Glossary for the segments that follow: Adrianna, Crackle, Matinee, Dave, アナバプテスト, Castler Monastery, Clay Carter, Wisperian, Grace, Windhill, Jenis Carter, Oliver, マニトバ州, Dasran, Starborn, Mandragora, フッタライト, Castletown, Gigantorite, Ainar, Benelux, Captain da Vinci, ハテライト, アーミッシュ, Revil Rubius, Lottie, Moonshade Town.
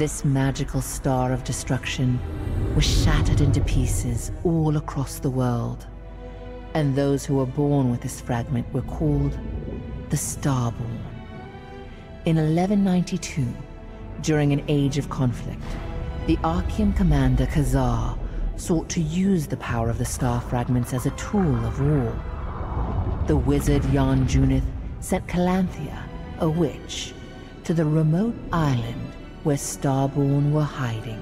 This magical star of destruction was shattered into pieces all across the world, and those who were born with this fragment were called the Starborn. In 1192, during an age of conflict, the Archean commander Khazar sought to use the power of the star fragments as a tool of war. The wizard Jan Junith sent Calanthea, a witch, to the remote island where Starborn were hiding.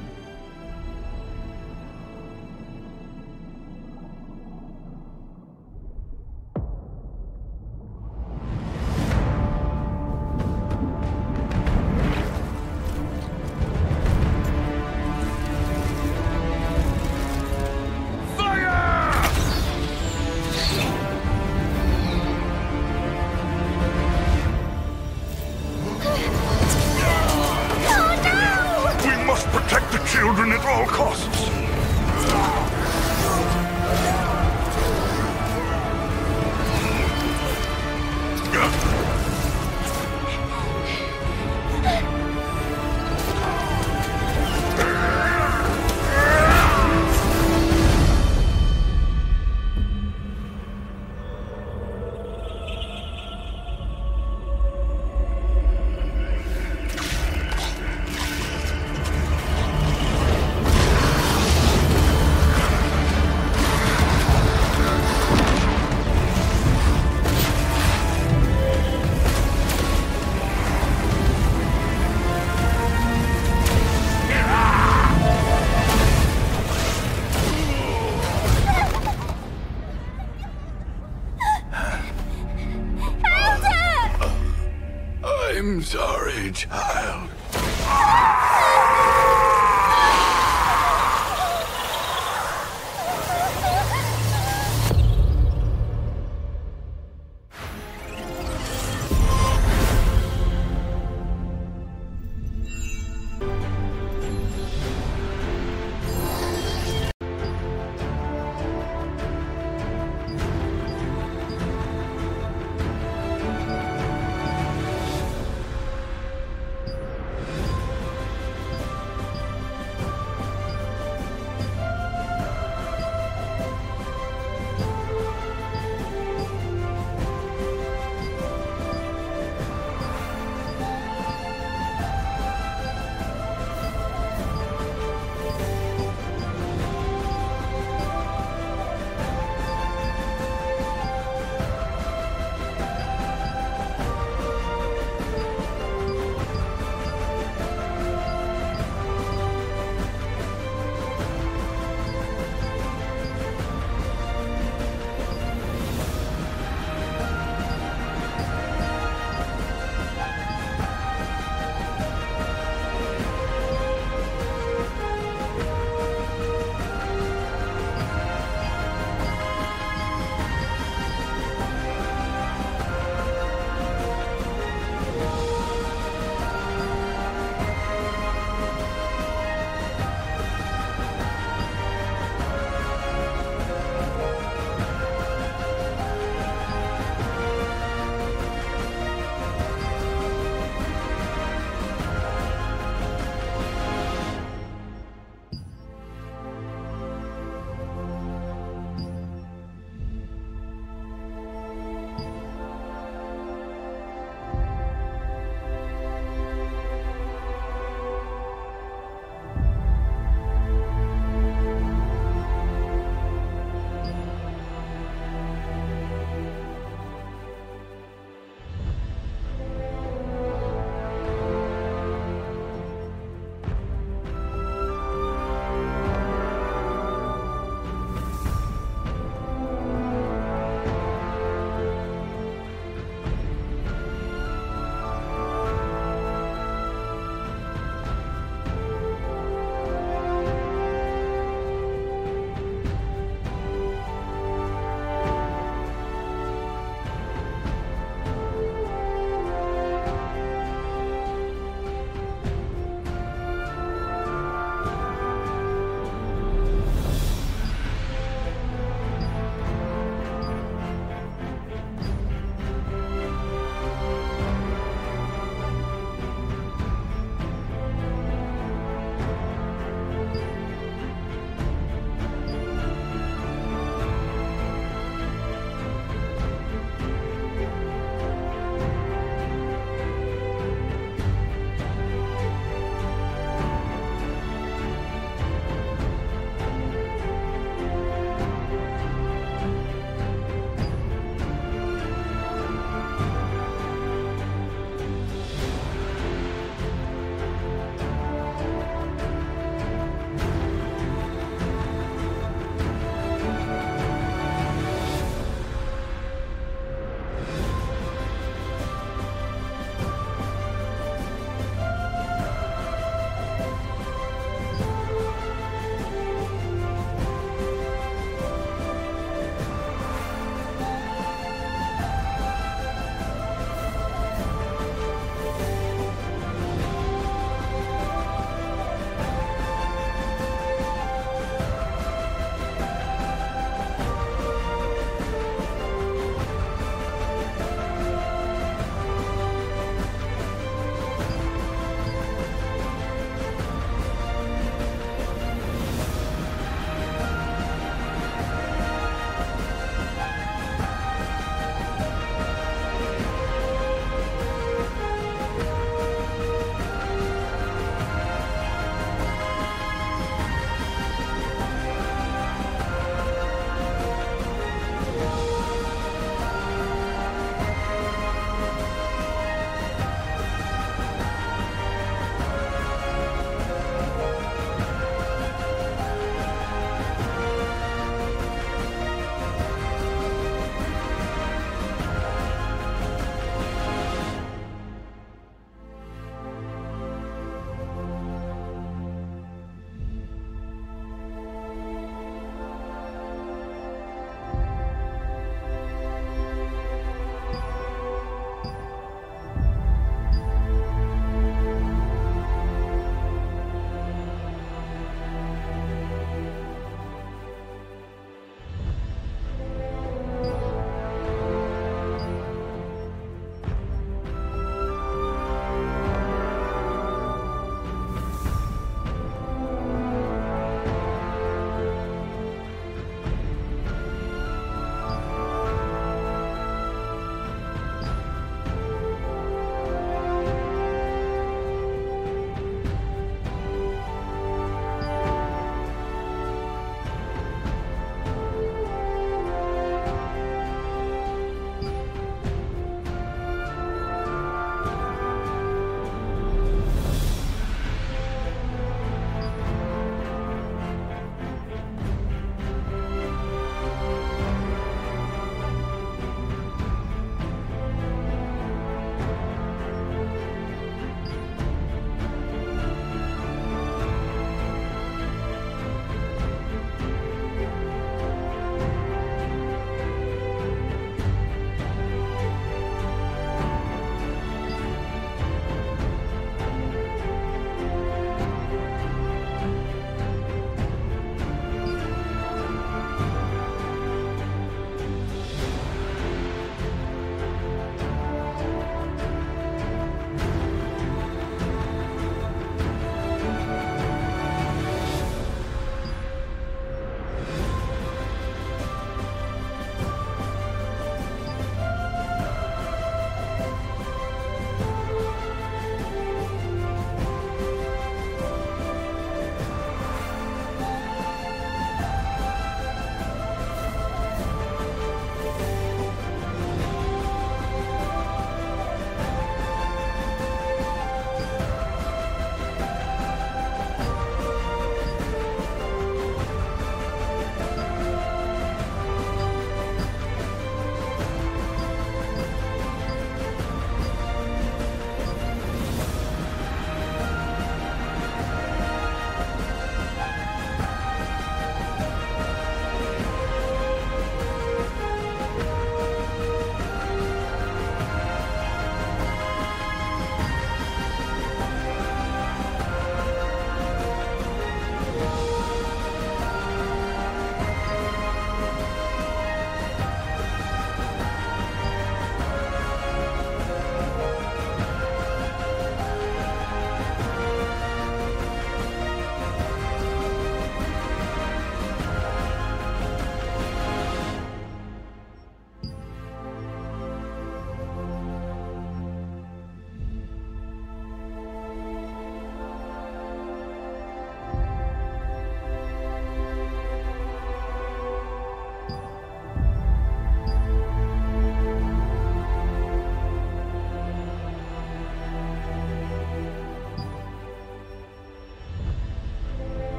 I'm sorry, child.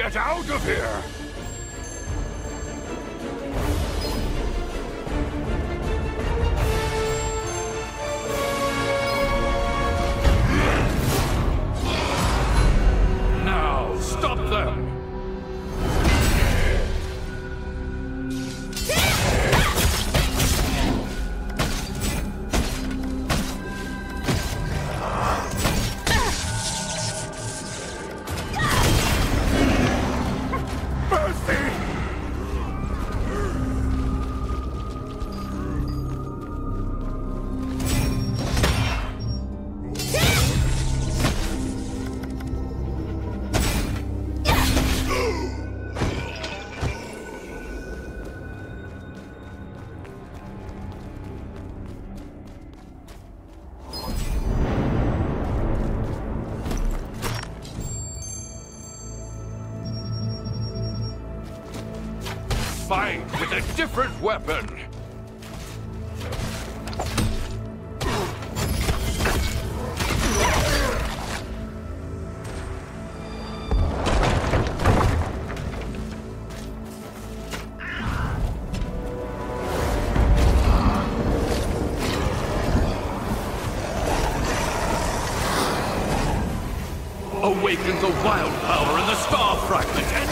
get out of here! Fight with a different weapon! Awaken the wild power in the star fragment and...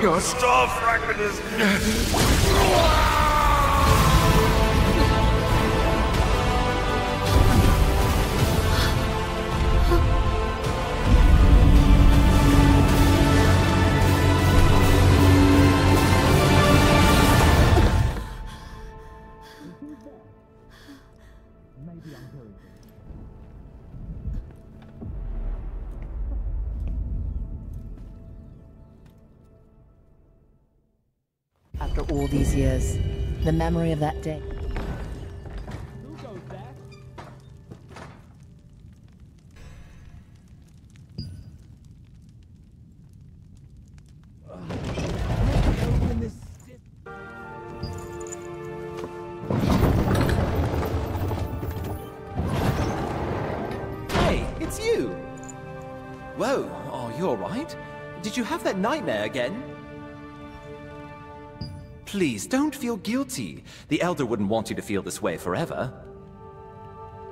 Your star fragment is... After all these years, the memory of that day. Who goes back? Hey, it's you! Whoa, are you alright? Did you have that nightmare again? Please, don't feel guilty. The Elder wouldn't want you to feel this way forever.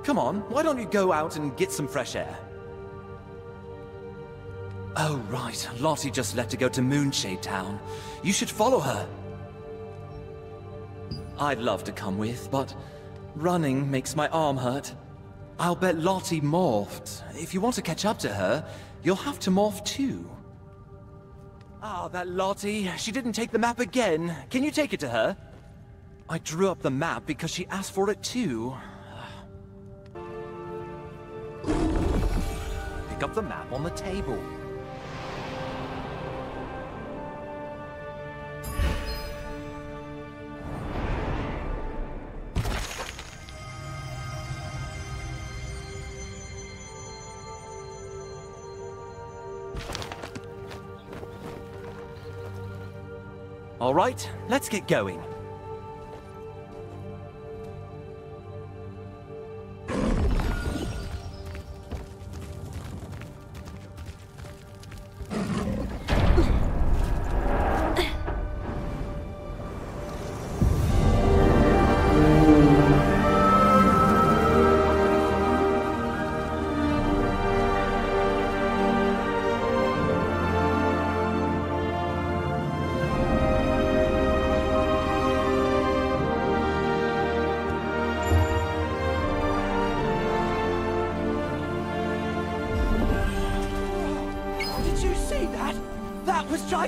Come on, why don't you go out and get some fresh air? Oh, right. Lottie just left to go to Moonshade Town. You should follow her. I'd love to come with, but running makes my arm hurt. I'll bet Lottie morphed. If you want to catch up to her, you'll have to morph too. Ah, that Lottie. She didn't take the map again. Can you take it to her? I drew up the map because she asked for it too. Pick up the map on the table. All right, let's get going.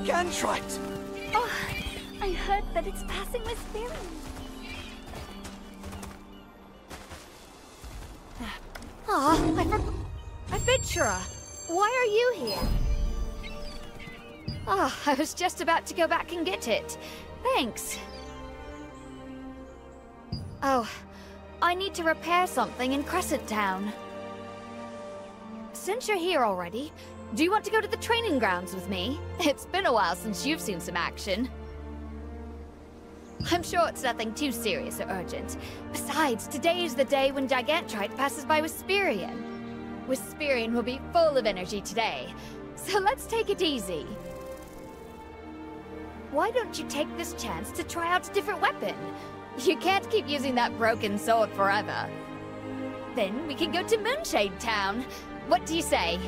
Gigantorite! Oh, I heard that it's passing my spirit. Oh, Adventurer, why are you here? Ah, oh, I was just about to go back and get it. Thanks. Oh, I need to repair something in Crescent Town. Since you're here already, do you want to go to the training grounds with me? It's been a while since you've seen some action. I'm sure it's nothing too serious or urgent. Besides, today is the day when Gigantorite passes by Wisperian. Wisperian will be full of energy today, so let's take it easy. Why don't you take this chance to try out a different weapon? You can't keep using that broken sword forever. Then we can go to Moonshade Town. What do you say?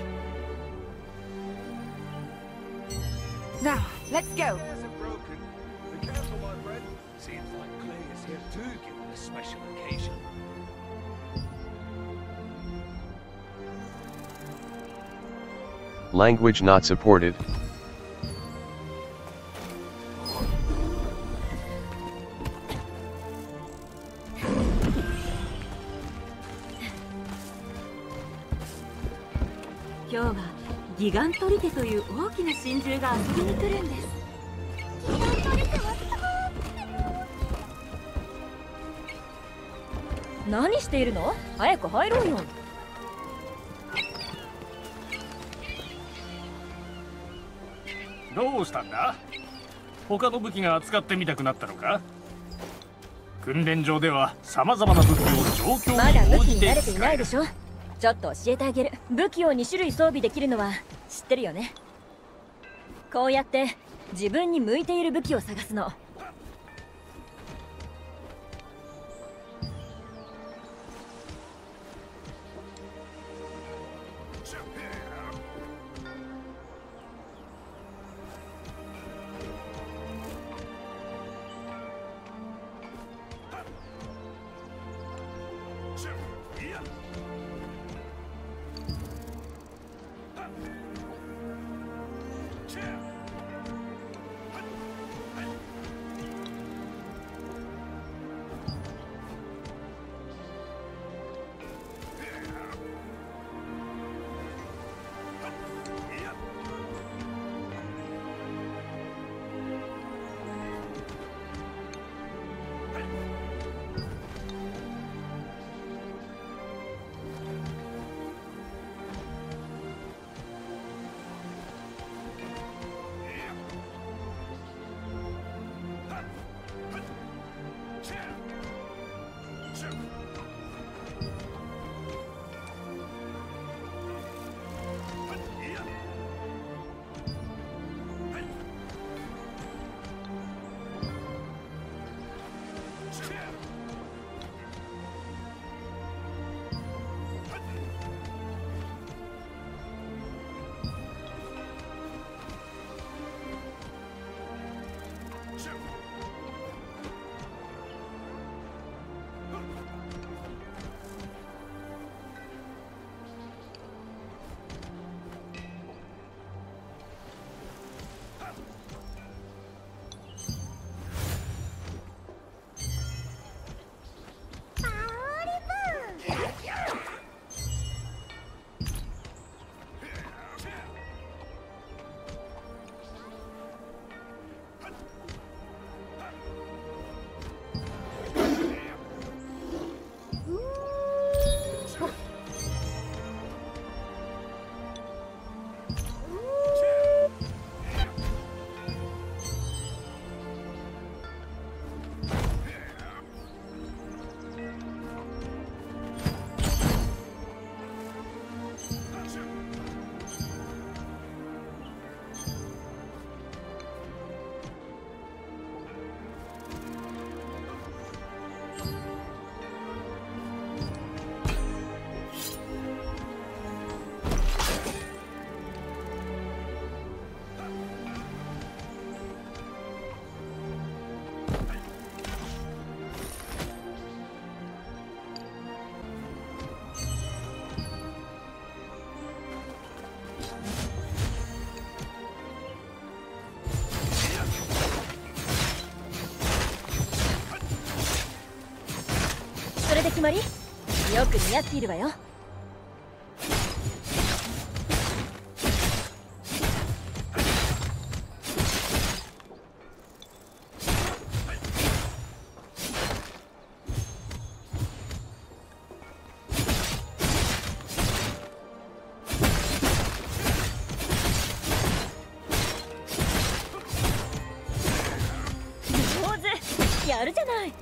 Now, let's go. The castle, my friend. Seems like Clay is here too, given this special occasion. Language not supported. Yoga. ギガントリテという大きな神獣が遊びに来るんです。ギガントリテは何しているの？早く入ろうよ。どうしたんだ？他の武器が扱ってみたくなったのか？訓練場ではさまざまな武器を状況に応じて使える。まだ武器に慣れていないでしょ。 ちょっと教えてあげる。武器を2種類装備できるのは知ってるよね。こうやって自分に向いている武器を探すの。決まり？よく似合っているわよ。やるじゃない。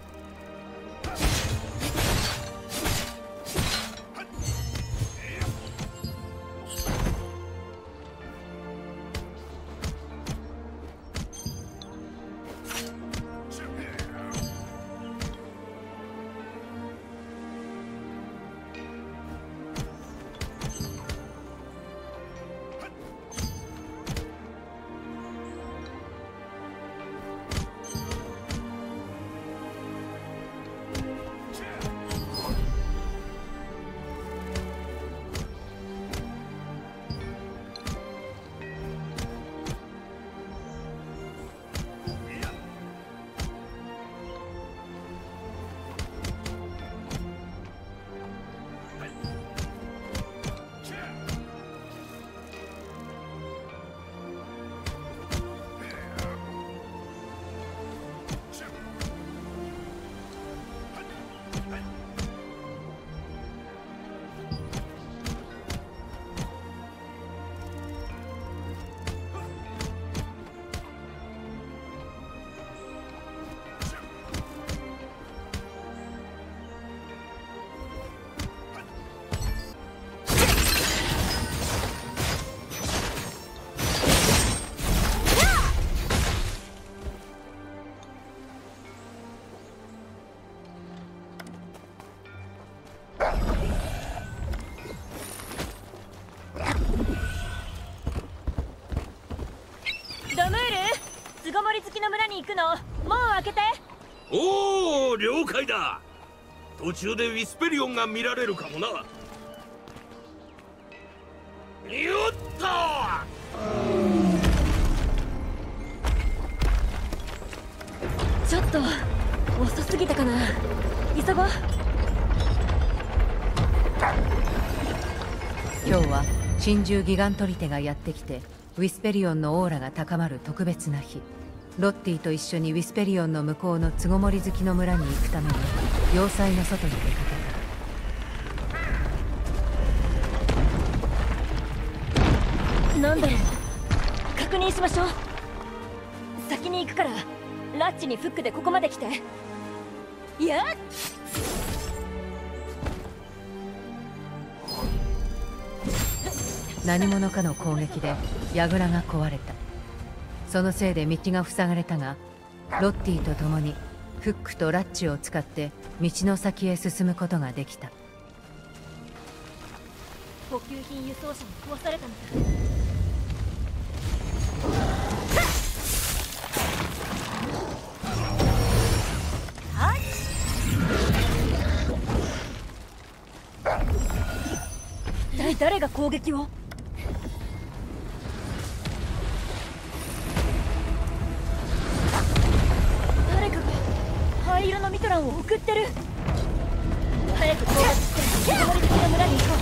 行くの、もう開けて。おお、了解だ。途中でウィスペリオンが見られるかもな。よっと。ちょっと遅すぎたかな。急ごう。今日は珍獣ギガントリテがやってきて、ウィスペリオンのオーラが高まる特別な日。ロッティと一緒にウィスペリオンの向こうのつごもり好きの村に行くために要塞の外に出かけた。なんで？確認しましょう。先に行くからラッチにフックでここまで来て。いやっ！何者かの攻撃で櫓が壊れた。そのせいで道が塞がれたが、ロッティと共にフックとラッチを使って道の先へ進むことができた。補給品輸送車も壊されたのだ。一体誰が攻撃を？灰色のミトランを送ってる。早く到達してつごもり好きの村に行こう。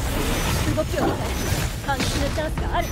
動きを見て反撃のチャンスがあるはず。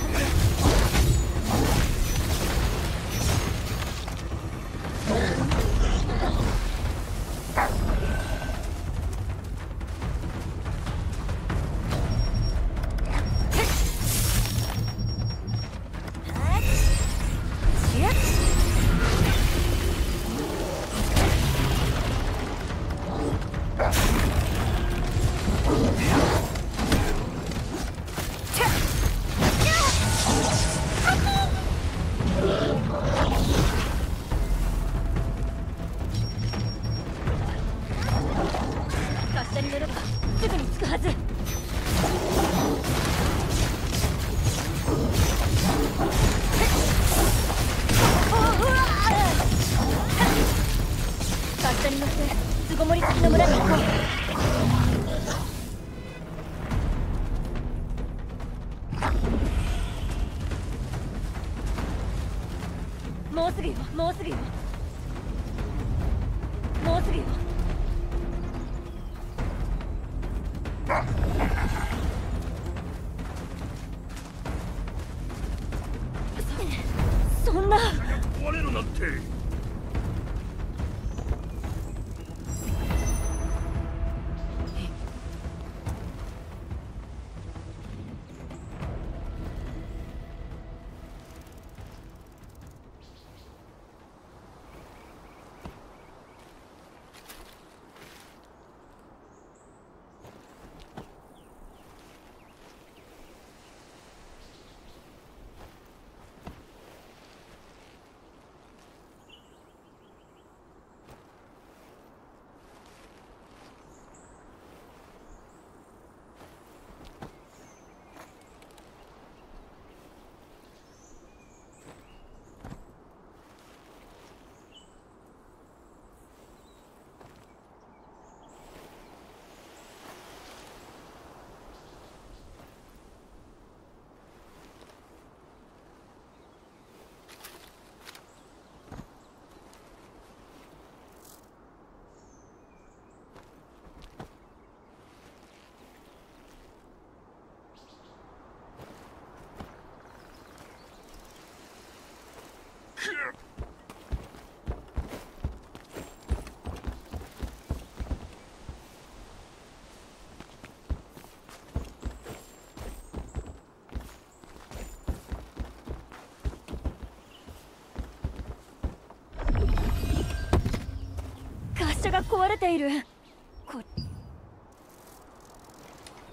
が壊れている。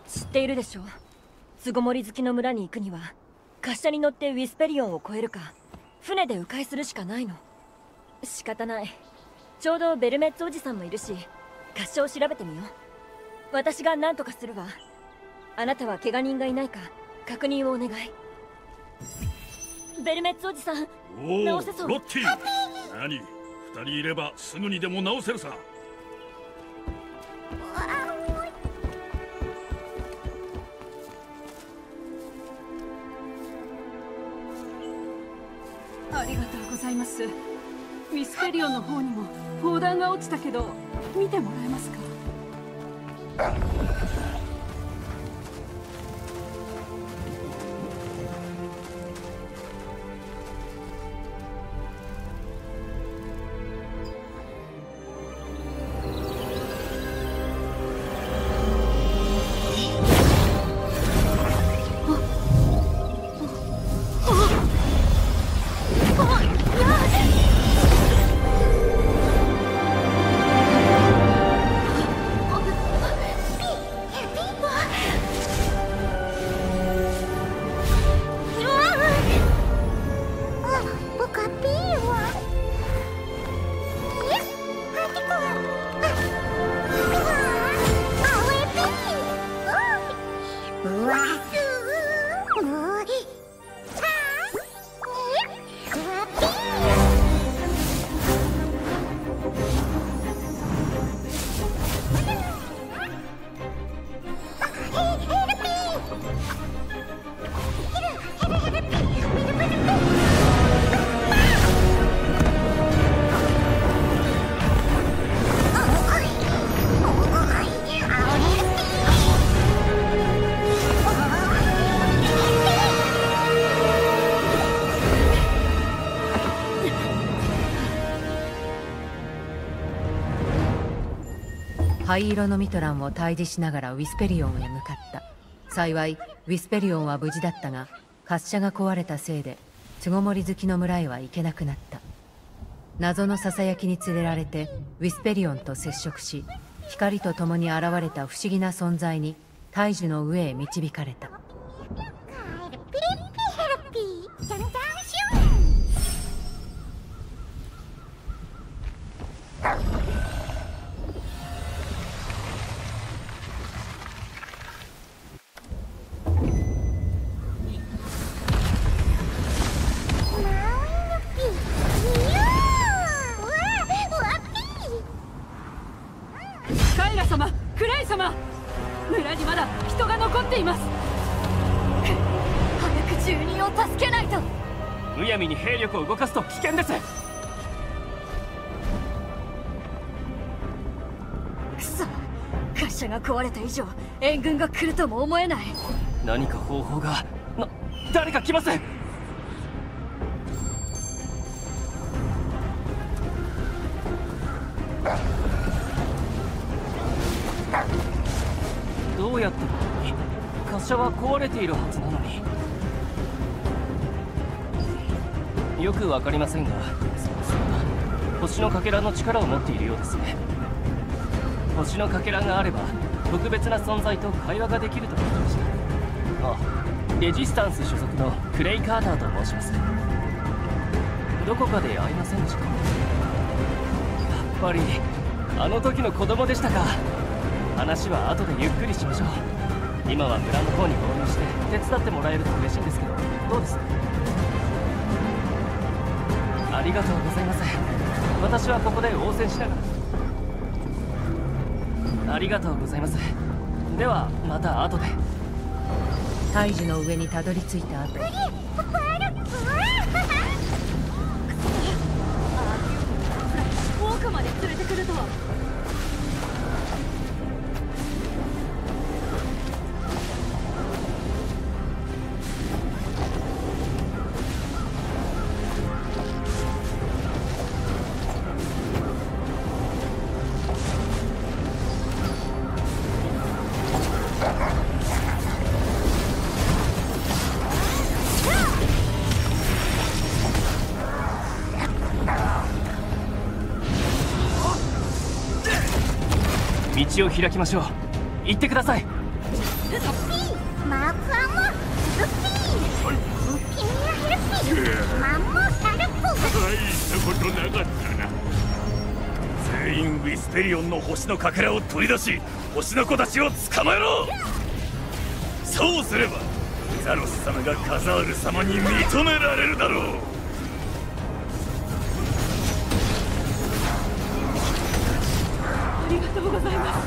知っているでしょう。巣ごもり好きの村に行くには滑車に乗ってウィスペリオンを越えるか船で迂回するしかないの。仕方ない。ちょうどベルメッツおじさんもいるし滑車を調べてみよう。私が何とかするわ。あなたは怪我人がいないか確認をお願い。ベルメッツおじさん、直せそう。ロッティ、何、2人いればすぐにでも直せるさ。ありがとうございます。ウィスペリオンの方にも砲弾が落ちたけど見てもらえますか？灰色のミトランを退治しながらウィスペリオンへ向かった。幸いウィスペリオンは無事だったが、滑車が壊れたせいで巣ごもり好きの村へは行けなくなった。謎のささやきに連れられてウィスペリオンと接触し、光と共に現れた不思議な存在に大樹の上へ導かれた。動かすと危険です。くそ、滑車が壊れた以上援軍が来るとも思えない。何か方法が。誰か来ます。どうやって滑車は壊れているはずなのに。よくわかりませんが、星のかけらの力を持っているようですね。星のかけらがあれば特別な存在と会話ができると聞きました。レジスタンス所属のクレイ・カーターと申します。どこかで会いませんでしたか？やっぱりあの時の子供でしたか。話は後でゆっくりしましょう。今は村の方に合流して手伝ってもらえると嬉しいんですけど、どうですか？ありがとうございます。私はここで応戦しながら。ありがとうございます。ではまた後で。大樹の上にたどり着いた後、奥まで連れてくるとは。道を開きましょう。行ってください。マークアンもズッキー君はヘルシーマンもサルコ大したことなかったな。全員ウィスペリオンの星のかけらを取り出し、星の子たちを捕まえろ。そうすればザロス様がカザール様に認められるだろう。ありがとうございます。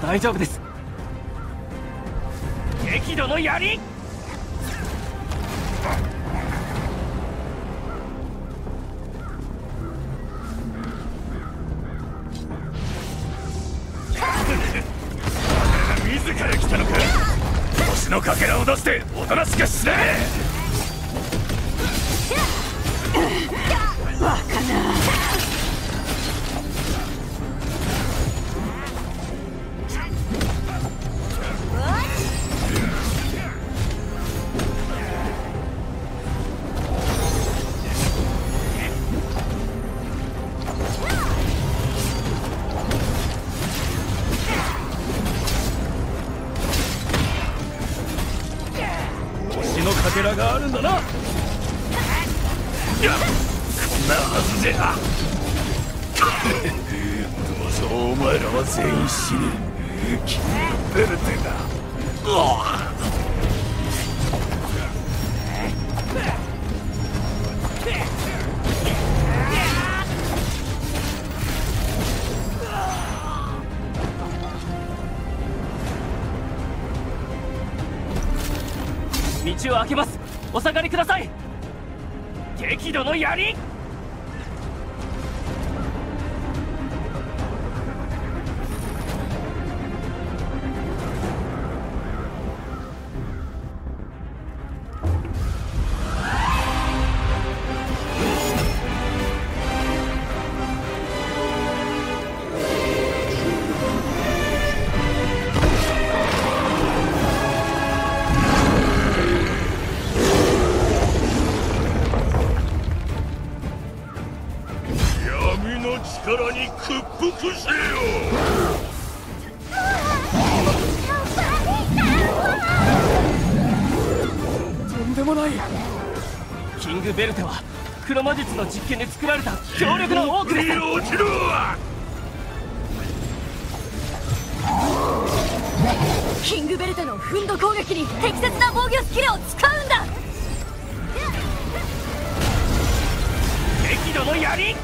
大丈夫です。激怒の槍。自ら来たのか。星のかけらを出しておとなしくしねえ。バカな。道を開けます。お下がりください。激怒の槍。魔術の実験で作られた強力なオークです。落ちろ。キングベルトのフンド攻撃に適切な防御スキルを使うんだ。激怒の槍。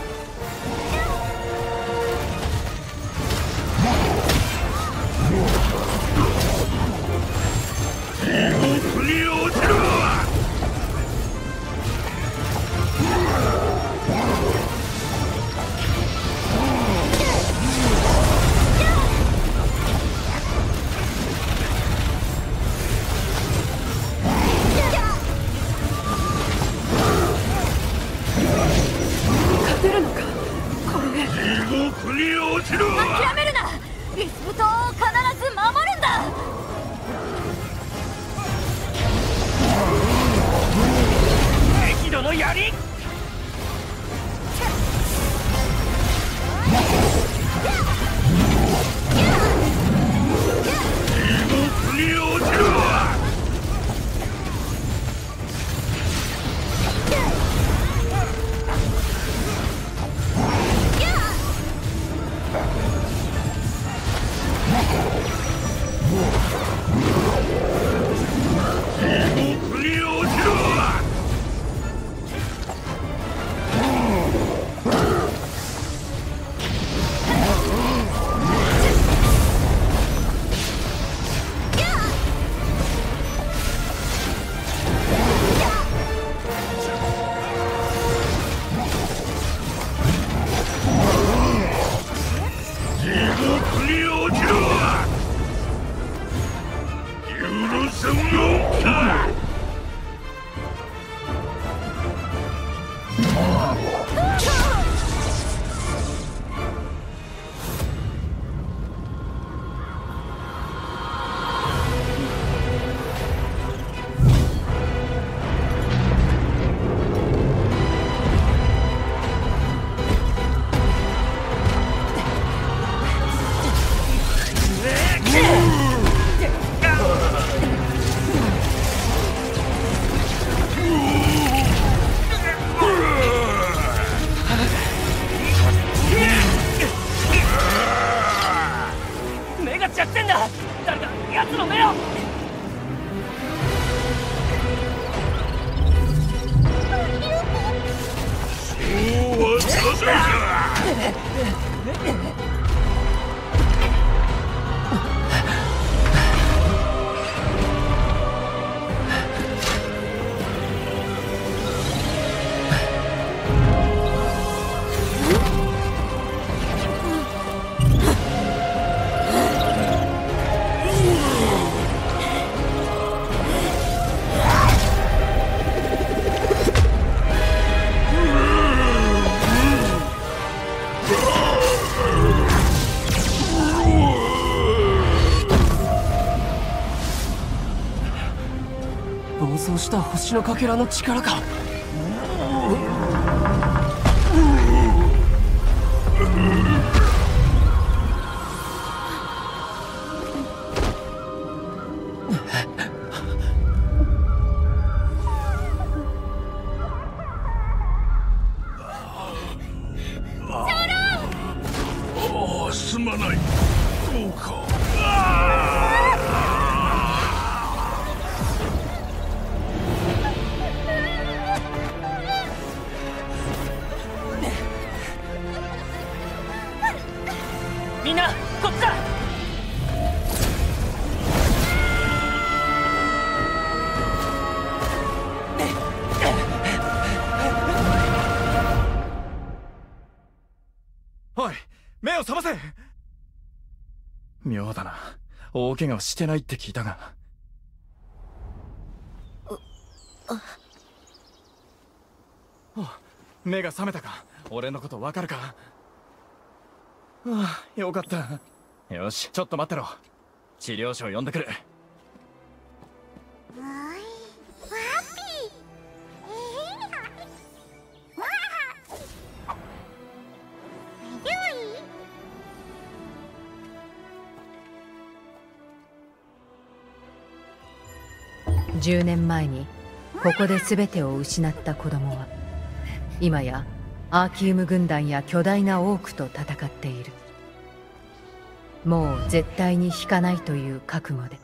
落ちろ。した星のかけらの力か。妙だな。大怪我をしてないって聞いたが。目が覚めたか。俺のことわかるか。ああ、よかった。よし、ちょっと待ってろ。治療師を呼んでくる。10年前にここで全てを失った子供は今やアーキウム軍団や巨大なオークと戦っている。もう絶対に引かないという覚悟で。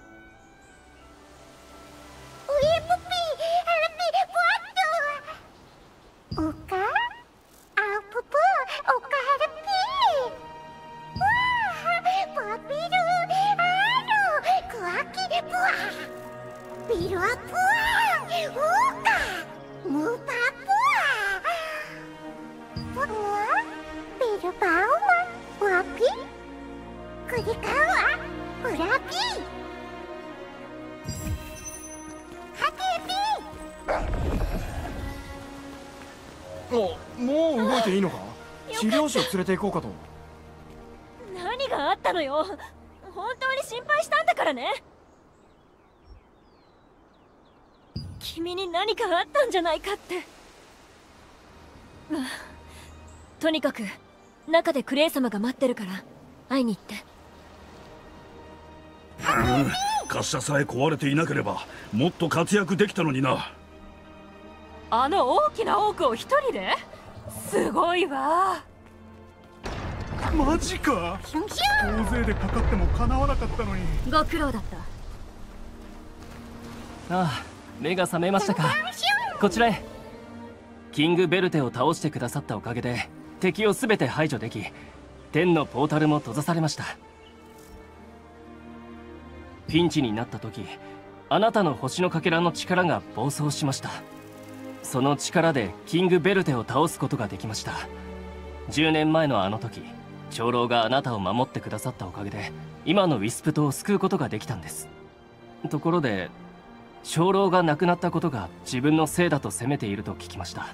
もう動いていいのか？治療師を連れて行こうかと。何があったのよ。本当に心配したんだからね。君に何かあったんじゃないかって。とにかく中でクレイ様が待ってるから会いに行って。滑車さえ壊れていなければもっと活躍できたのにな。あの大きなオークを一人で？すごいわ。マジか。大勢でかかってもかなわなかったのに。ご苦労だった。ああ、目が覚めましたか。こちらへ。キングベルテを倒してくださったおかげで敵を全て排除でき、天のポータルも閉ざされました。ピンチになった時、あなたの星のかけらの力が暴走しました。その力でキングベルテを倒すことができました。10年前のあの時、長老があなたを守ってくださったおかげで今のウィスプ島を救うことができたんです。ところで長老が亡くなったことが自分のせいだと責めていると聞きました。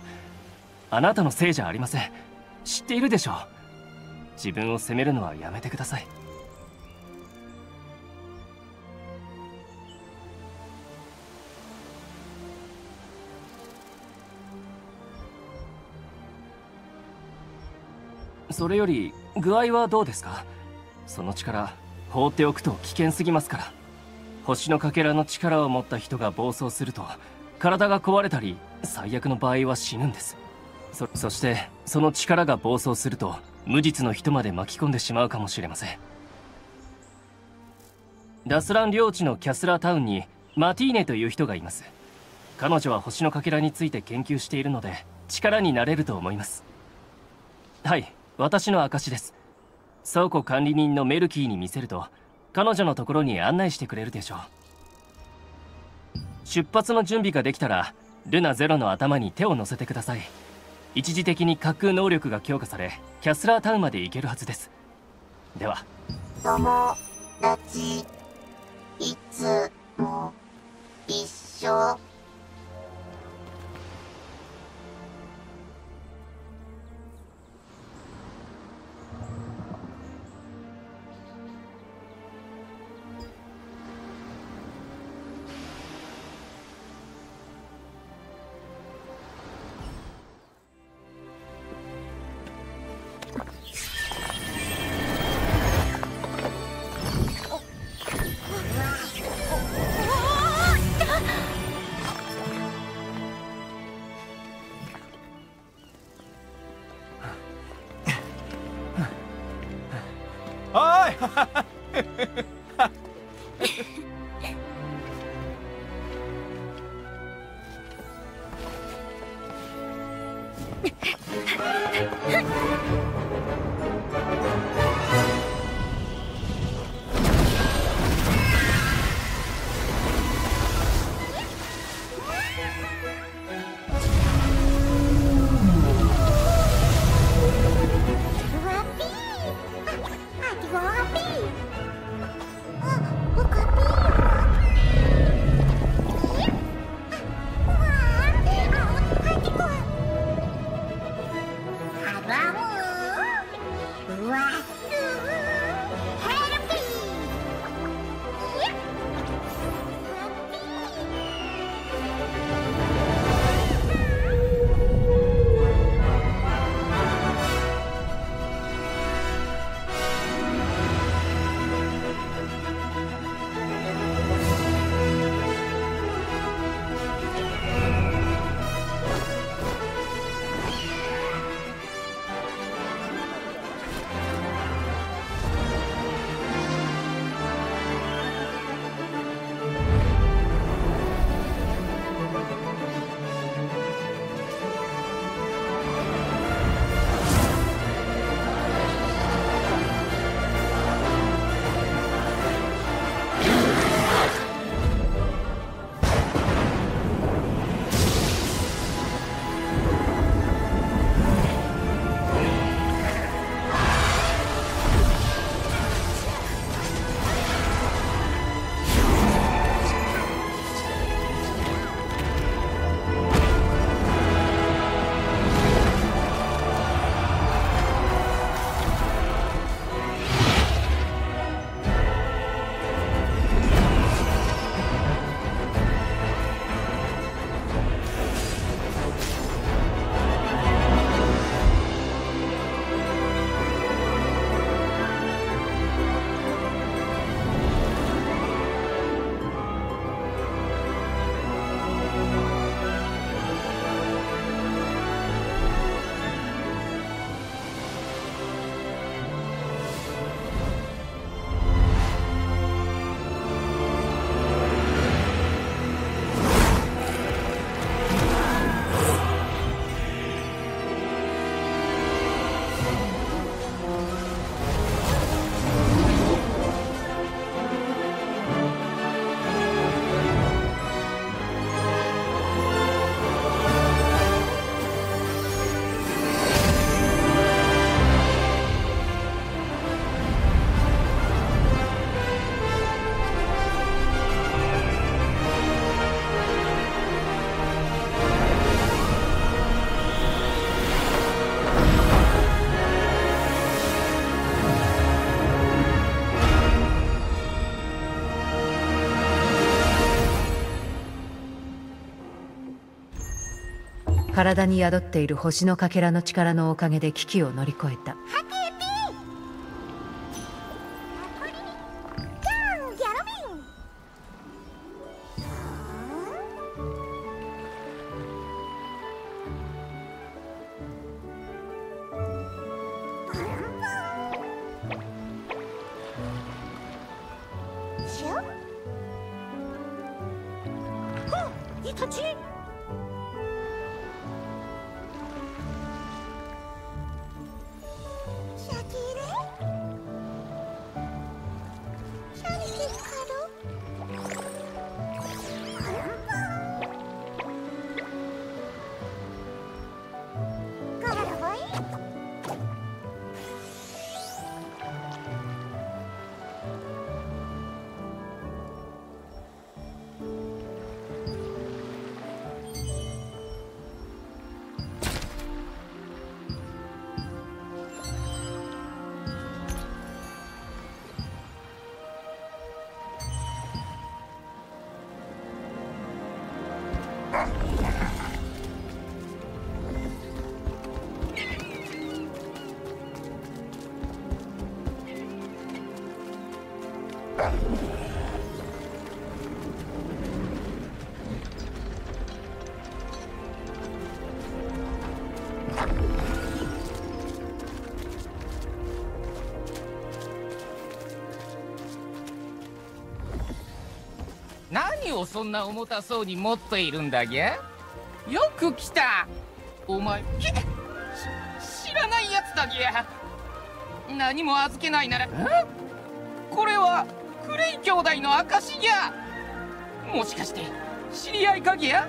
あなたのせいじゃありません。知っているでしょう。自分を責めるのはやめてください。それより具合はどうですか？その力放っておくと危険すぎますから。星のかけらの力を持った人が暴走すると体が壊れたり、最悪の場合は死ぬんです。そしてその力が暴走すると無実の人まで巻き込んでしまうかもしれません。ダスラン領地のキャスラータウンにマティーネという人がいます。彼女は星のかけらについて研究しているので力になれると思います。はい、私の証です。倉庫管理人のメルキーに見せると彼女のところに案内してくれるでしょう。出発の準備ができたらルナゼロの頭に手を乗せてください。一時的に滑空能力が強化されキャスラータウンまで行けるはずです。では。友達いつも一緒。体に宿っている星のかけらの力のおかげで危機を乗り越えた。何をそんな重たそうに持っているんだぎゃ。よく来た。お前知らないやつだぎゃ。何も預けないなら、これはクレイ兄弟の証ぎゃ。もしかして知り合いかぎゃ。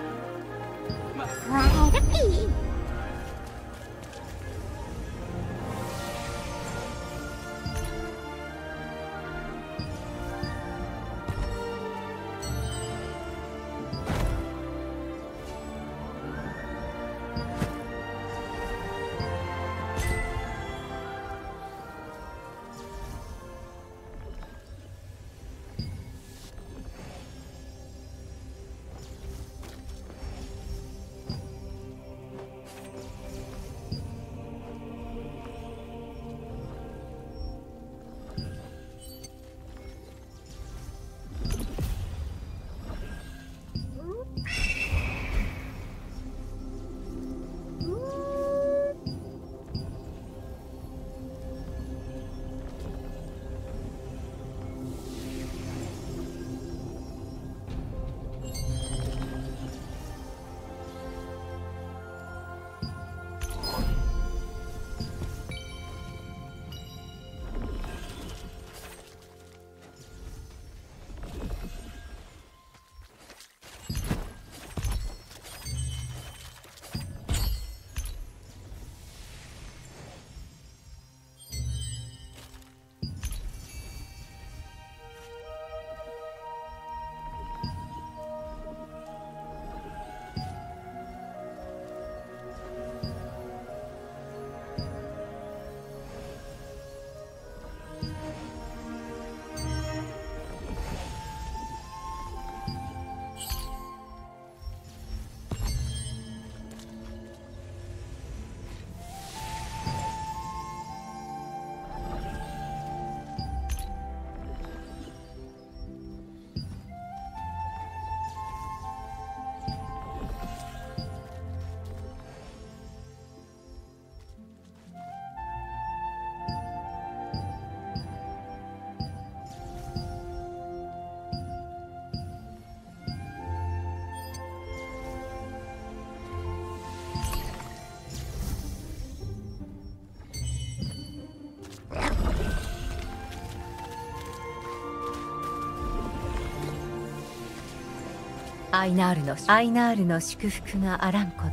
アイナールの祝福があらんこ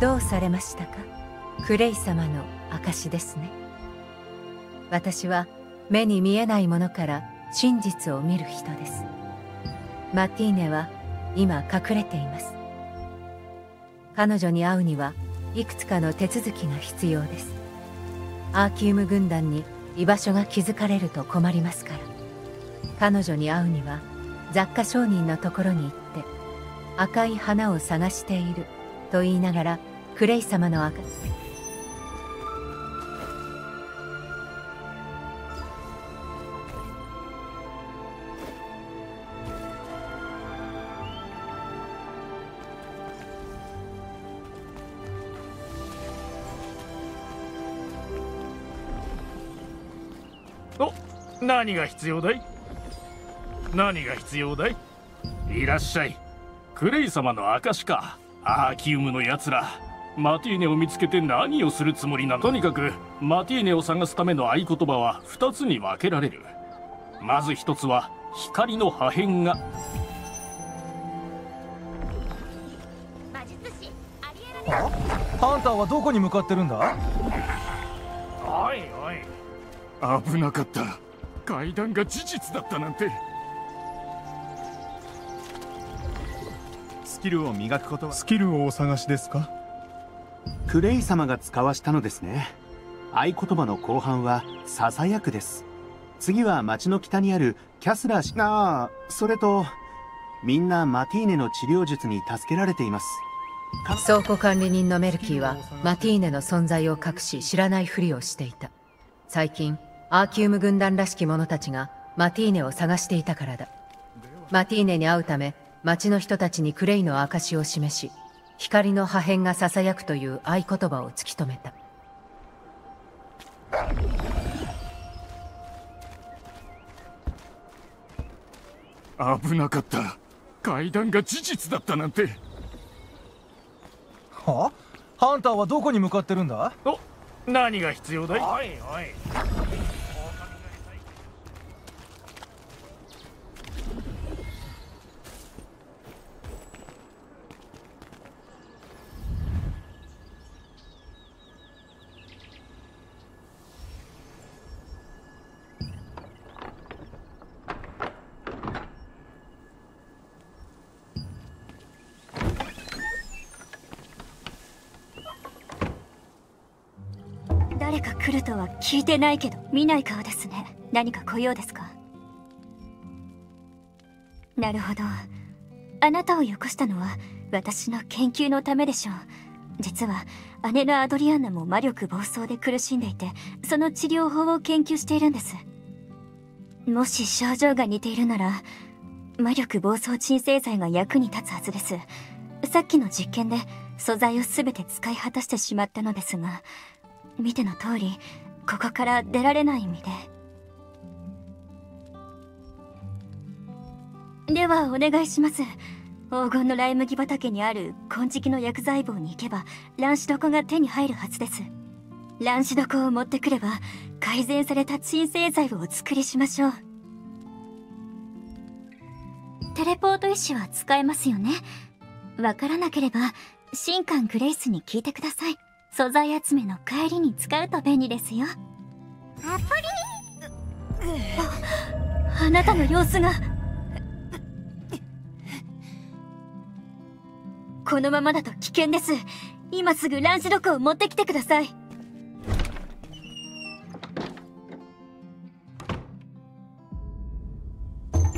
とをどうされましたか。クレイ様の証ですね。私は目に見えないものから真実を見る人です。マティーネは今隠れています。彼女に会うにはいくつかの手続きが必要です。アーキウム軍団に居場所が気づかれると困りますから。彼女に会うには雑貨商人のところに行って赤い花を探していると言いながらクレイ様の赤お、何が必要だい。いらっしゃい。クレイ様の証か。アーキウムのやつら、マティーネを見つけて何をするつもりなの。とにかくマティーネを探すための合言葉は2つに分けられる。まず1つは光の破片が。あんたはどこに向かってるんだ。おいおい、危なかった。階段が事実だったなんて。スキルをお探しですか。クレイ様が使わしたのですね。合言葉の後半はささやくです。次は町の北にあるキャスラー氏。それとみんなマティーネの治療術に助けられています。倉庫管理人のメルキーはマティーネの存在を隠し、知らないふりをしていた。最近アーキウム軍団らしき者たちがマティーネを探していたからだ。マティーネに会うため町の人たちにクレイの証を示し、光の破片がささやくという合言葉を突き止めた。危なかった。怪談が事実だったなんて。は？ハンターはどこに向かってるんだ？お、何が必要だい？おいおい。来るとは聞いてないけど、見ない顔ですね。何かご用ですか？なるほど。あなたをよこしたのは私の研究のためでしょう。実は姉のアドリアンナも魔力暴走で苦しんでいて、その治療法を研究しているんです。もし症状が似ているなら魔力暴走鎮静剤が役に立つはずです。さっきの実験で素材を全て使い果たしてしまったのですが、見ての通り、ここから出られない身で。ではお願いします。黄金のライ麦畑にある金色の薬剤房に行けば卵子床が手に入るはずです。卵子床を持ってくれば改善された鎮静剤をお作りしましょう。テレポート石は使えますよね。わからなければ神官グレイスに聞いてください。素材集めの帰りに使うと便利ですよ。アプリ。あなたの様子が。このままだと危険です。今すぐ卵子毒を持ってきてください。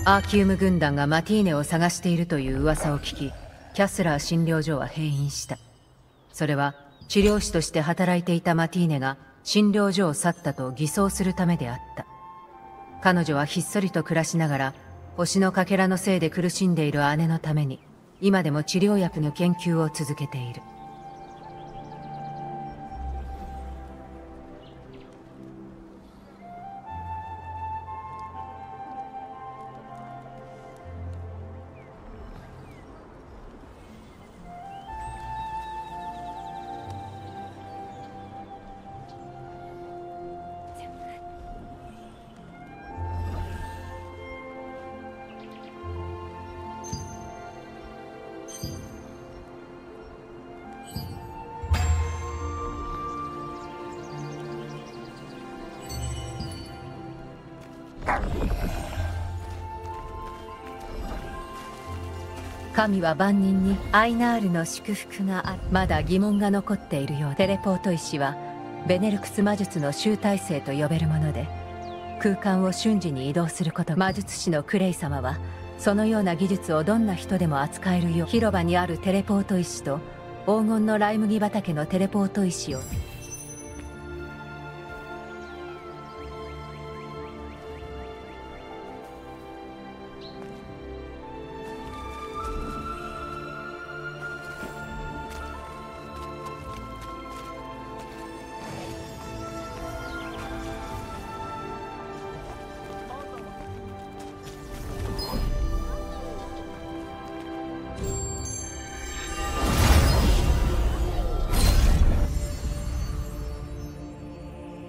アーキウム軍団がマティーネを探しているという噂を聞き、キャスラー診療所は閉院した。それは治療師として働いていたマティーネが診療所を去ったと偽装するためであった。彼女はひっそりと暮らしながら、星のかけらのせいで苦しんでいる姉のために今でも治療薬の研究を続けている。神は万人にアイナールの祝福がある。まだ疑問が残っているよう。テレポート石はベネルクス魔術の集大成と呼べるもので、空間を瞬時に移動すること。魔術師のクレイ様はそのような技術をどんな人でも扱えるよう。広場にあるテレポート石と黄金のライ麦畑のテレポート石を。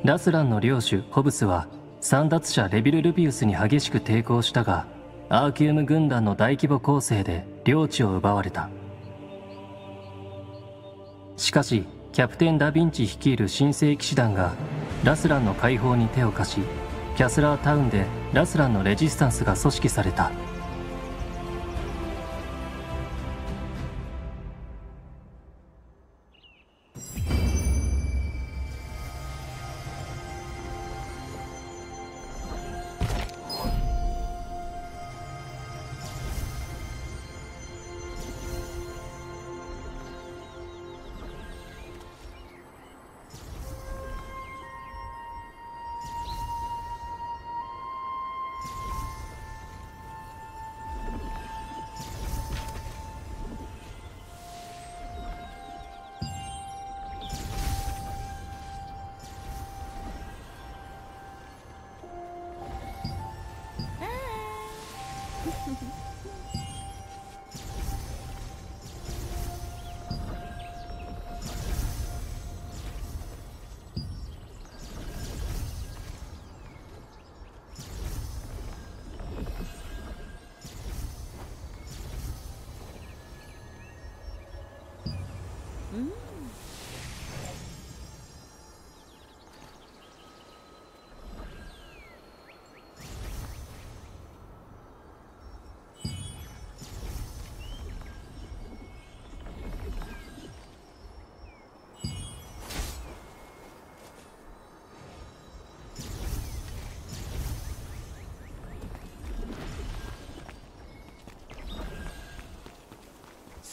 ラスランの領主ホブスは簒奪者レビル・ルビウスに激しく抵抗したが、アーキウム軍団の大規模攻勢で領地を奪われた。しかしキャプテン・ダ・ヴィンチ率いる新聖騎士団がラスランの解放に手を貸し、キャスラータウンでラスランのレジスタンスが組織された。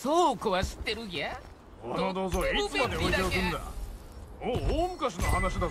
倉庫は知ってるや。この銅像いつまで置いておくんだ。お、大昔の話だぞ。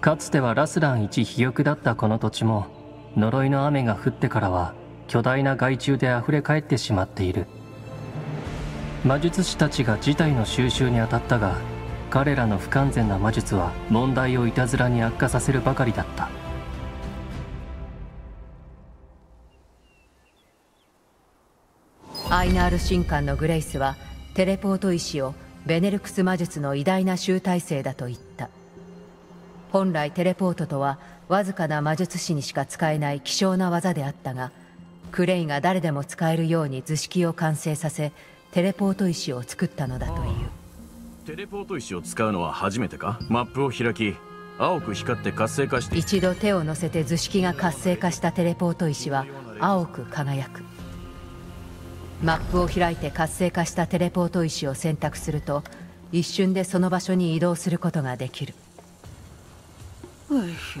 かつてはラスラン一肥沃だったこの土地も、呪いの雨が降ってからは巨大な害虫であふれ返ってしまっている。魔術師たちが事態の収拾に当たったが、彼らの不完全な魔術は問題をいたずらに悪化させるばかりだった。アイナール神官のグレイスはテレポート石をベネルクス魔術の偉大な集大成だと言った。本来テレポートとはわずかな魔術師にしか使えない希少な技であったが、クレイが誰でも使えるように図式を完成させ、テレポート石を作ったのだという。テレポート石を使うのは初めてか。マップを開き、青く光って活性化して、一度手を乗せて図式が活性化したテレポート石は青く輝く。マップを開いて活性化したテレポート石を選択すると、一瞬でその場所に移動することができる。おいしょ。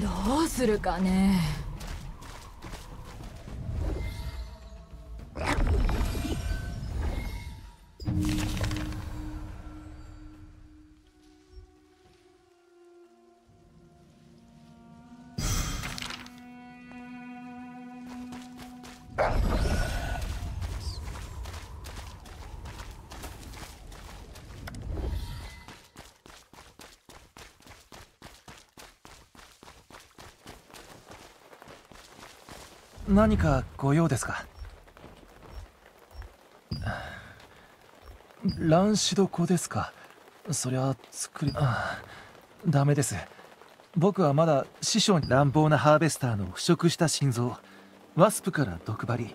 どうするかね。何かご用ですか。乱視床ですか。そりゃ作り、ダメです。僕はまだ師匠に乱暴なハーベスターの腐食した心臓、ワスプから毒針、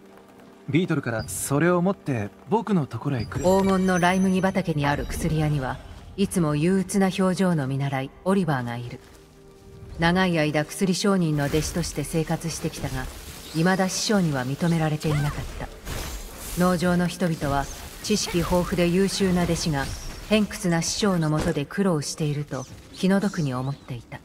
ビートルからそれを持って僕のところへ来る。黄金のライ麦畑にある薬屋にはいつも憂鬱な表情の見習いオリバーがいる。長い間薬商人の弟子として生活してきたが、未だ師匠には認められていなかった。農場の人々は知識豊富で優秀な弟子が偏屈な師匠のもとで苦労していると気の毒に思っていた。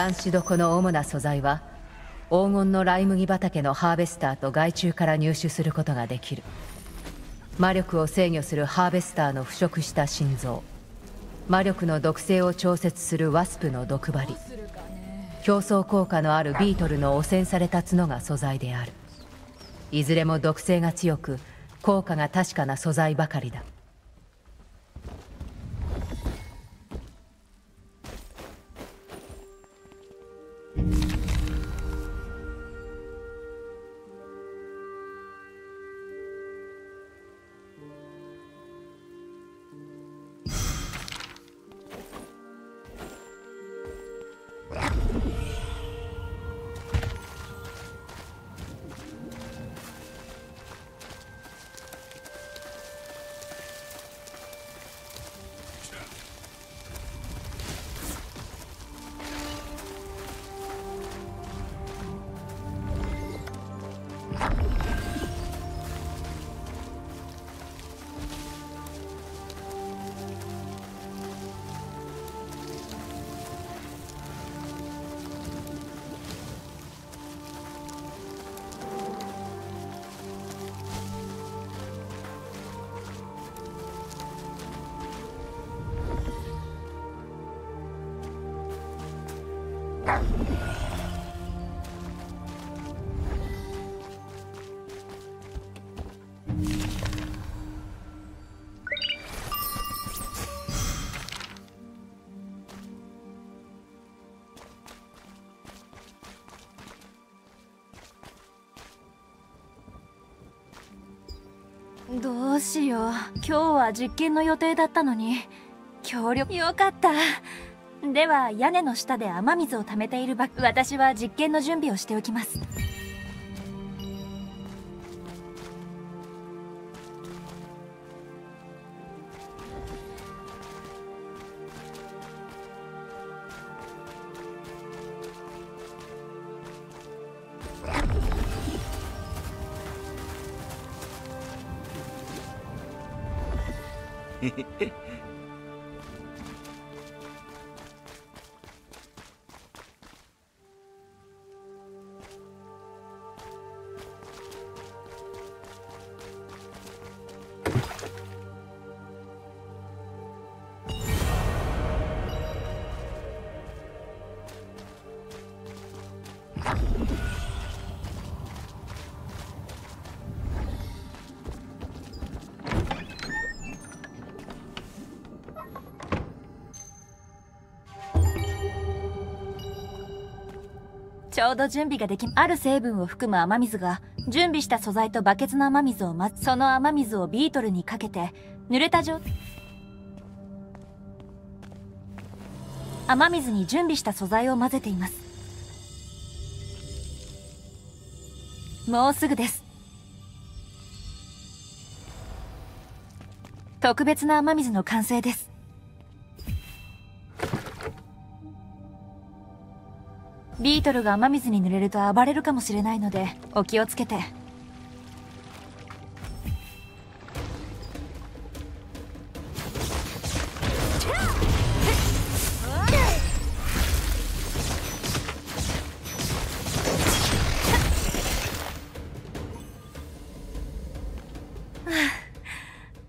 卵子床の主な素材は黄金のライ麦畑のハーベスターと害虫から入手することができる。魔力を制御するハーベスターの腐食した心臓、魔力の毒性を調節するワスプの毒針、競争効果のあるビートルの汚染された角が素材である。いずれも毒性が強く効果が確かな素材ばかりだ。どうしよう、今日は実験の予定だったのに協力。よかった。では屋根の下で雨水を溜めているバッグ、私は実験の準備をしておきます。ちょうど準備ができ、ある成分を含む雨水が準備した素材とバケツの雨水を待つ。その雨水をビートルにかけて濡れた状態、雨水に準備した素材を混ぜています。もうすぐです。特別な雨水の完成です。ビートルが雨水に濡れると暴れるかもしれないのでお気をつけて。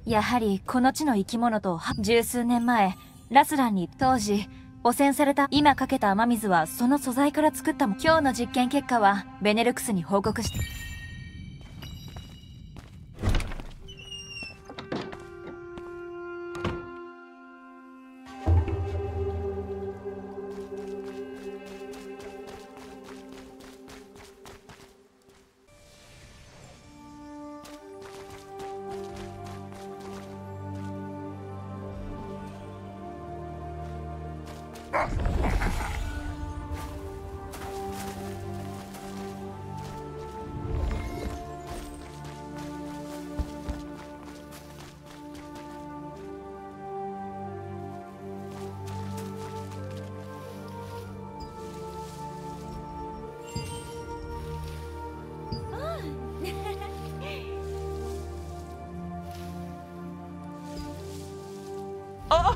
やはりこの地の生き物と十数年前ラスランに当時汚染された。今かけた雨水はその素材から作ったも。今日の実験結果はベネルクスに報告して。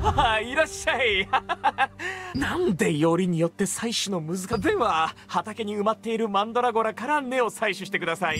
ああ、いらっしゃい。なんでよりによって採取の難では、畑に埋まっているマンドラゴラから根を採取してください。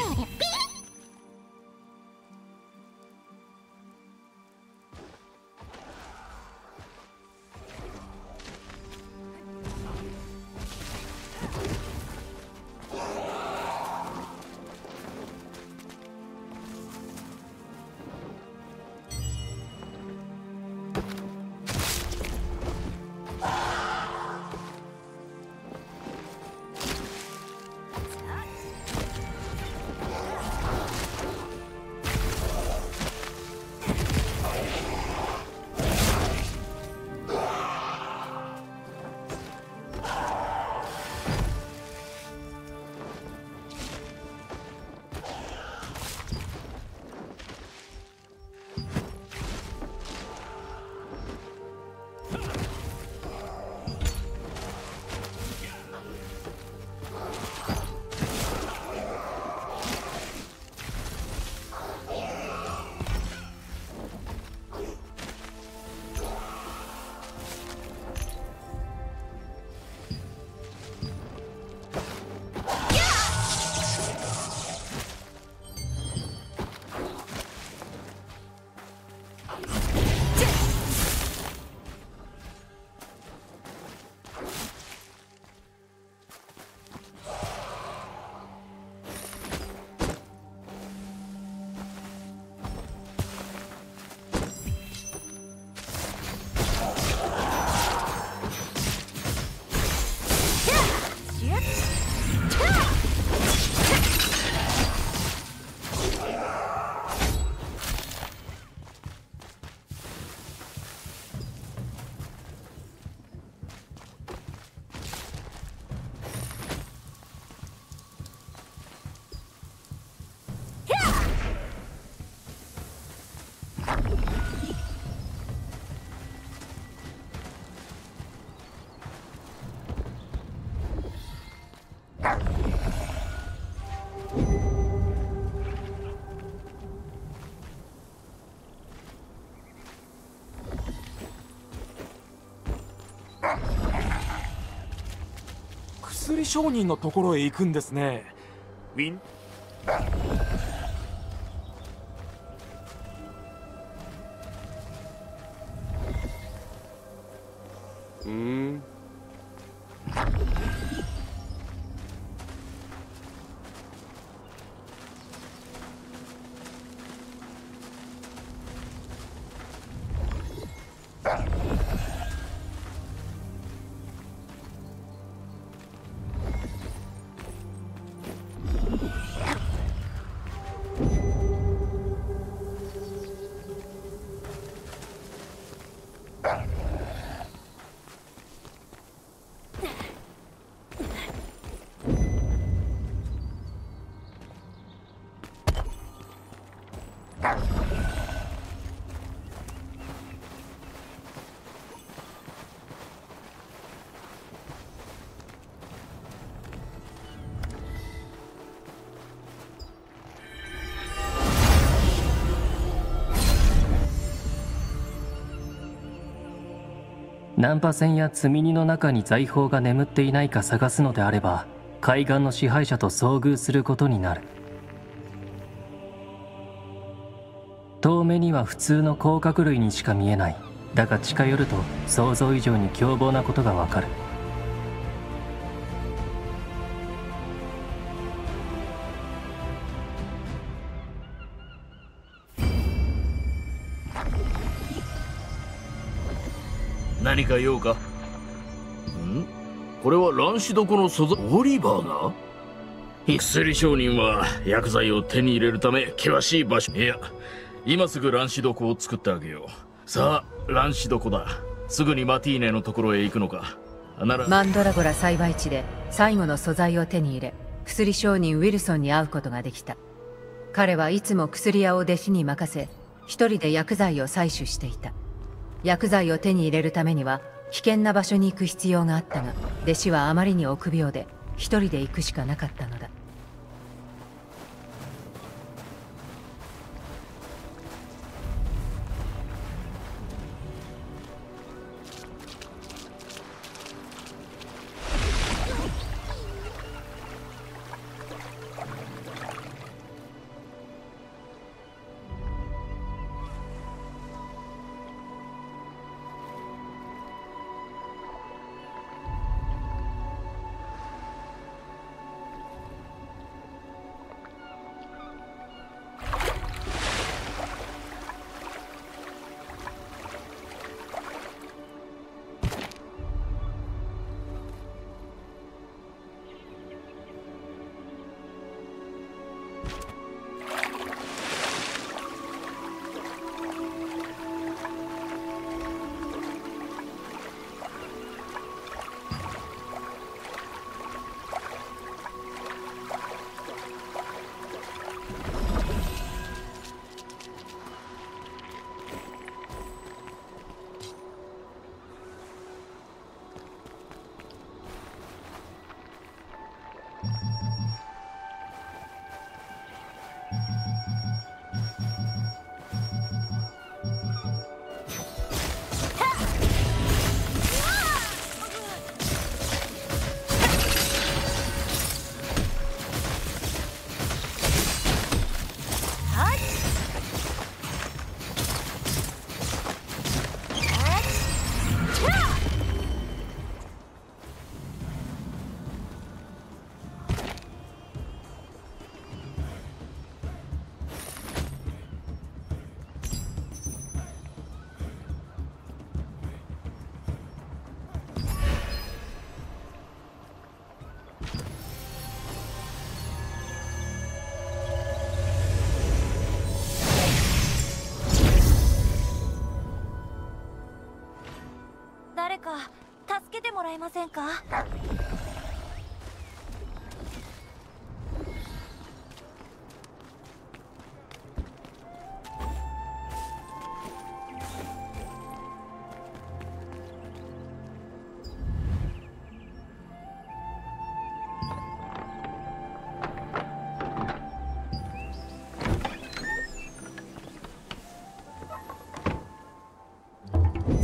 薬商人のところへ行くんですね。ウィン。難破船や積み荷の中に財宝が眠っていないか探すのであれば、海岸の支配者と遭遇することになる。遠目には普通の甲殻類にしか見えない。だが近寄ると想像以上に凶暴なことがわかる。何か用か？ん？これは乱視床の素材オリバーが？薬商人は薬剤を手に入れるため険しい場所。いや、今すぐ乱視床を作ってあげよう。さあ、乱視床だ。すぐにマティーネのところへ行くのか。ならマンドラゴラ栽培地で最後の素材を手に入れ、薬商人ウィルソンに会うことができた。彼はいつも薬屋を弟子に任せ、一人で薬剤を採取していた。薬剤を手に入れるためには危険な場所に行く必要があったが、弟子はあまりに臆病で一人で行くしかなかったのだ。もらえませんか？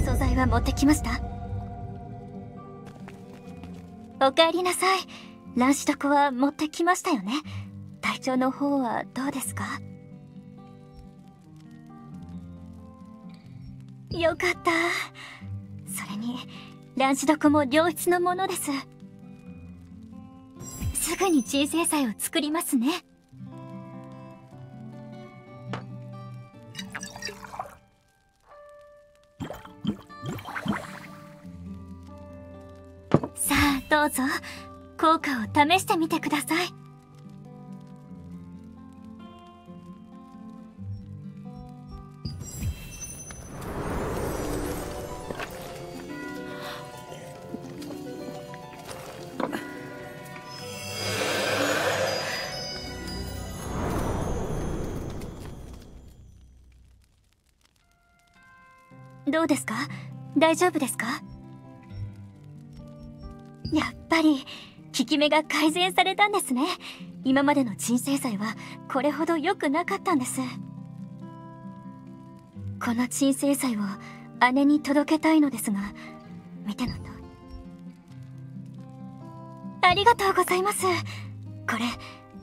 素材は持ってきました。おかえりなさい。卵子床は持ってきましたよね。体調の方はどうですか？よかった。それに卵子床も良質のものです。すぐに鎮静剤を作りますね。どうぞ効果を試してみてください。どうですか？大丈夫ですか？やっぱり効き目が改善されたんですね。今までの鎮静剤はこれほど良くなかったんです。この鎮静剤を姉に届けたいのですが、見てのとありがとうございます。こ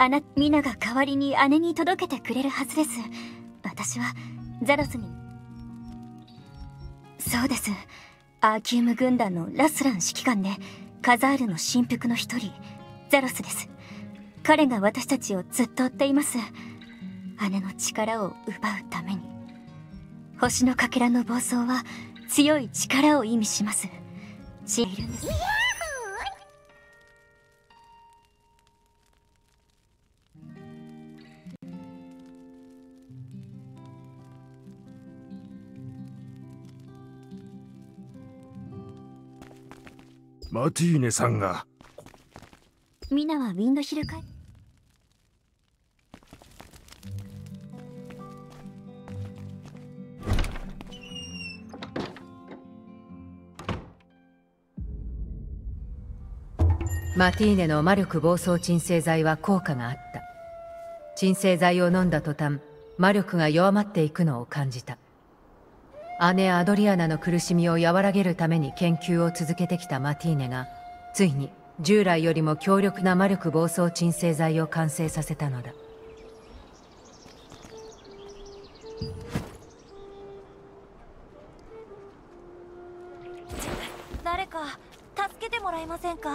れみなが代わりに姉に届けてくれるはずです。私はザロスに。そうです。アーキウム軍団のラスラン指揮官でカザールの神服の一人、ザロスです。彼が私たちをずっと追っています。姉の力を奪うために。星のかけらの暴走は強い力を意味します。知っているんです。マティーネさんが。ミナはウィンドヒル会。マティーネの魔力暴走鎮静剤は効果があった。鎮静剤を飲んだ途端、魔力が弱まっていくのを感じた。姉アドリアナの苦しみを和らげるために研究を続けてきたマティーネが、ついに従来よりも強力な魔力暴走鎮静剤を完成させたのだ。誰か助けてもらえませんか？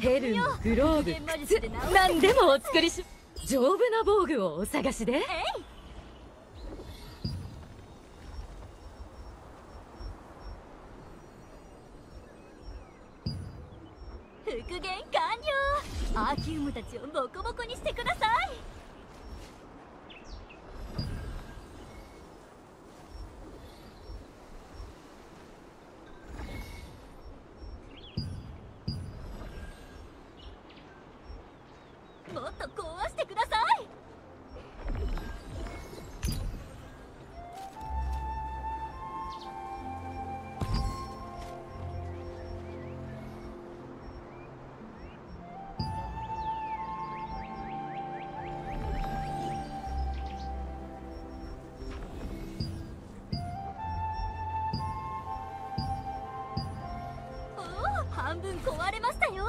ヘルム、グローブ、靴、何でもお作りし、丈夫な防具をお探しで。復元完了。アーキウムたちをボコボコにしてください。もっと壊してください。おお、半分壊れましたよ。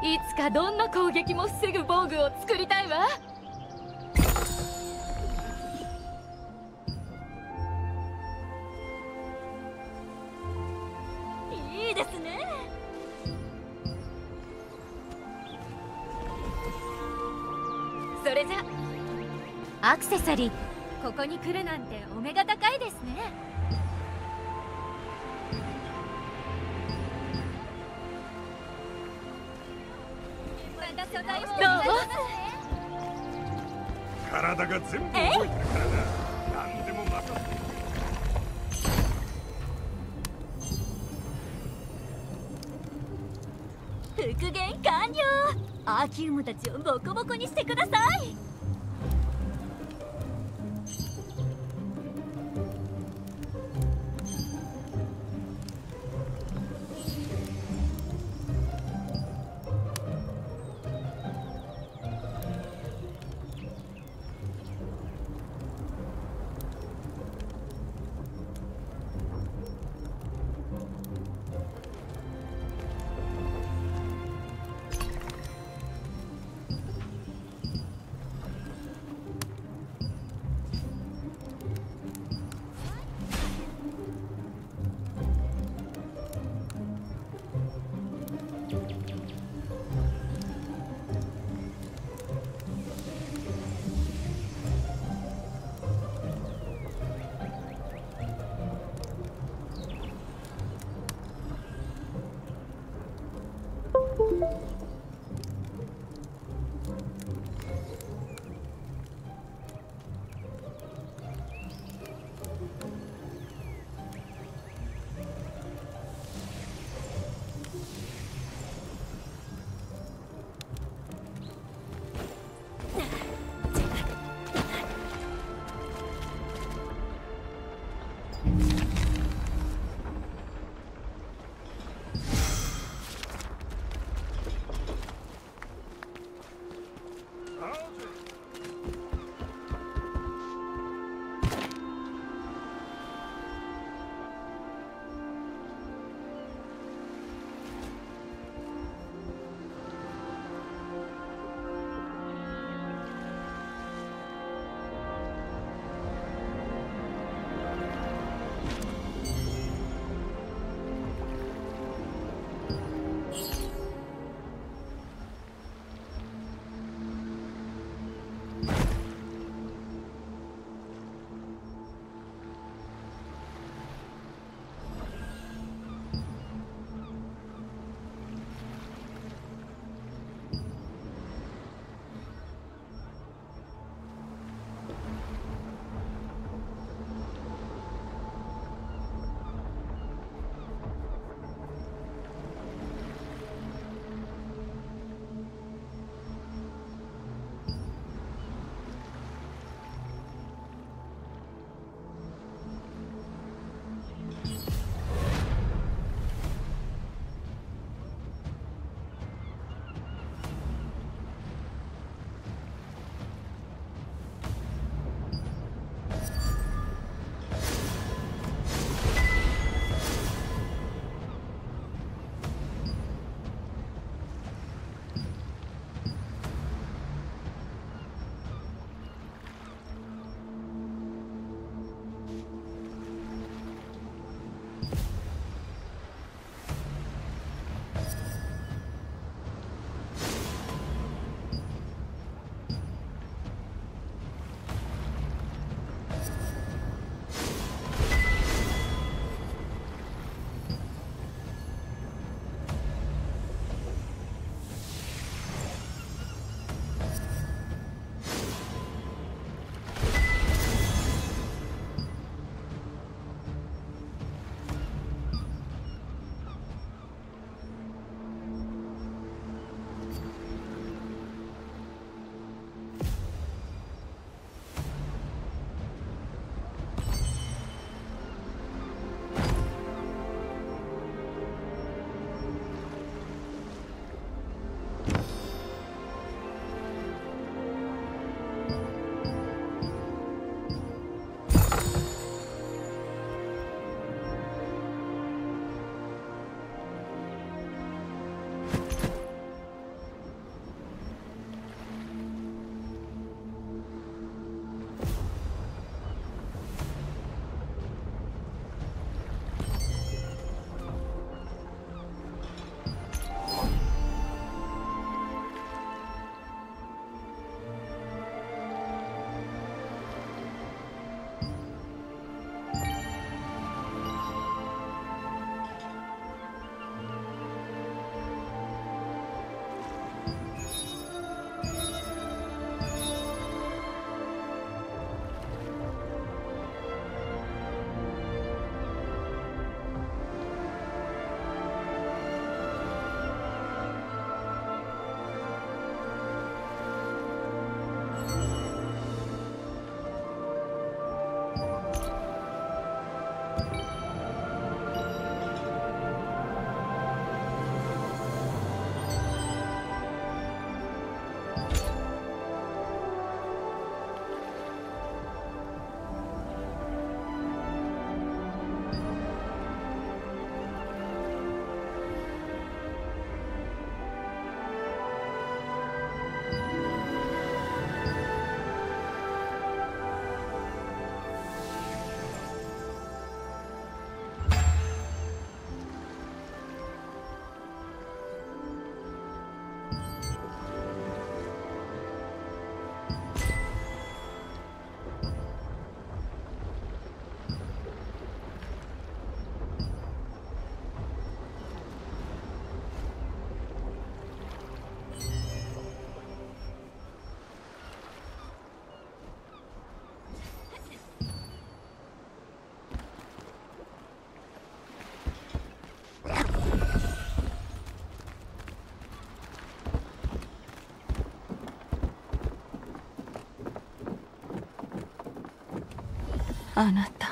いつかどんな攻撃も防ぐ防具を作りたいわ。いいですね。それじゃアクセサリー、ここに来るなんてお目が高いですね。体が全部動いてるからな。何でも任せて。復元完了。アーキウムたちをボコボコにしてください。あなた。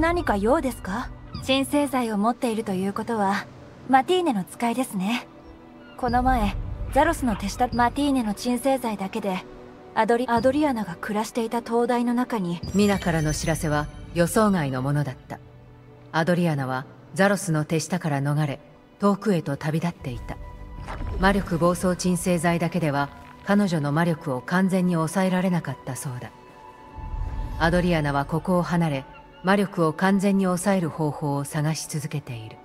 何か用ですか？鎮静剤を持っているということはマティーネの使いですね。この前ザロスの手下マティーネの鎮静剤だけでアドリアナが暮らしていた灯台の中に。ミナからの知らせは予想外のものだった。アドリアナはザロスの手下から逃れ遠くへと旅立っていた。魔力暴走鎮静剤だけでは彼女の魔力を完全に抑えられなかったそうだ。アドリアナはここを離れ魔力を完全に抑える方法を探し続けている。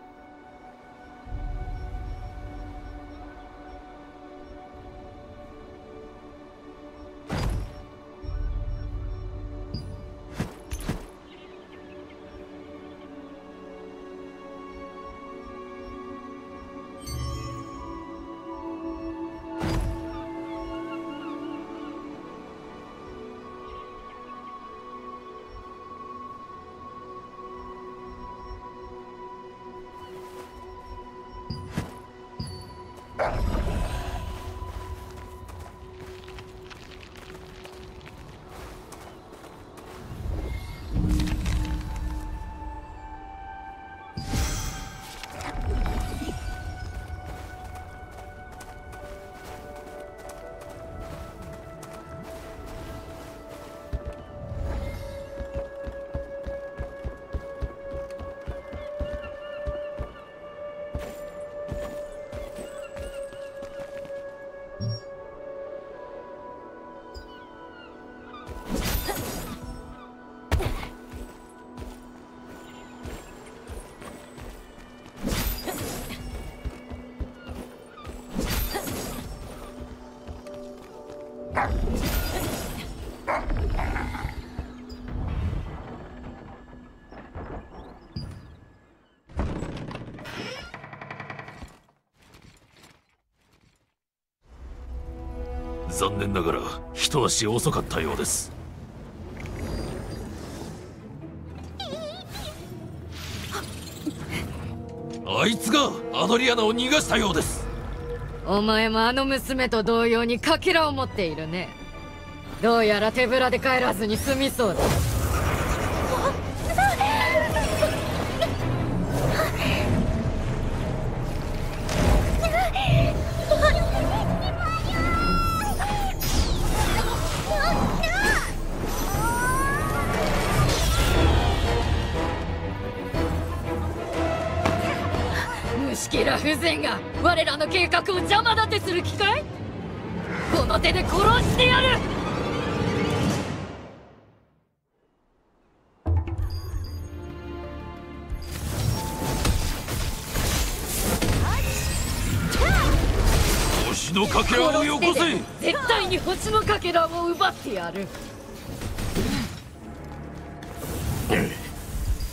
残念ながら一足遅かったようです。あいつがアドリアナを逃がしたようです。お前もあの娘と同様にかけらを持っているね。どうやら手ぶらで帰らずに済みそうだ。キラ不全が我らの計画を邪魔だってする気かい？この手で殺してやる！星のかけらをよこせ！絶対に星のかけらを奪ってやる。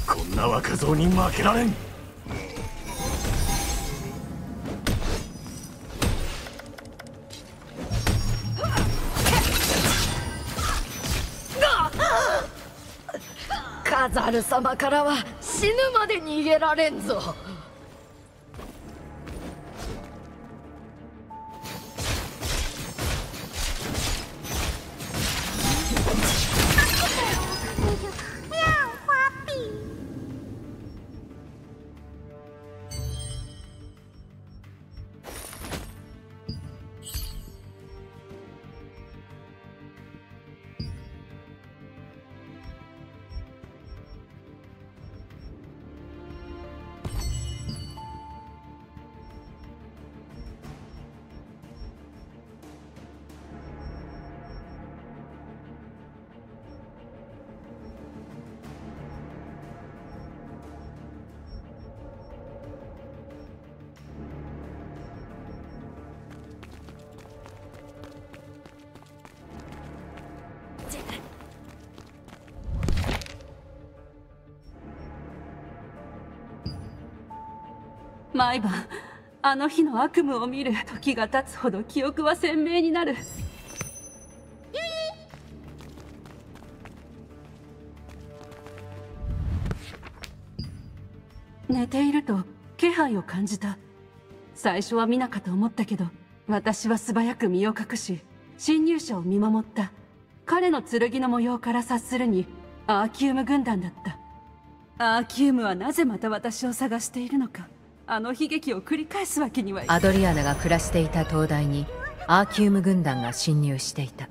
こんな若造に負けられん。カザル様からは死ぬまで逃げられんぞ。毎晩あの日の悪夢を見る。時が経つほど記憶は鮮明になる。寝ていると気配を感じた。最初はミナかと思ったけど、私は素早く身を隠し侵入者を見守った。彼の剣の模様から察するにアーキウム軍団だった。アーキウムはなぜまた私を探しているのか。あの悲劇を繰り返すわけにはいかない。アドリアナが暮らしていた灯台にアーキウム軍団が侵入していた。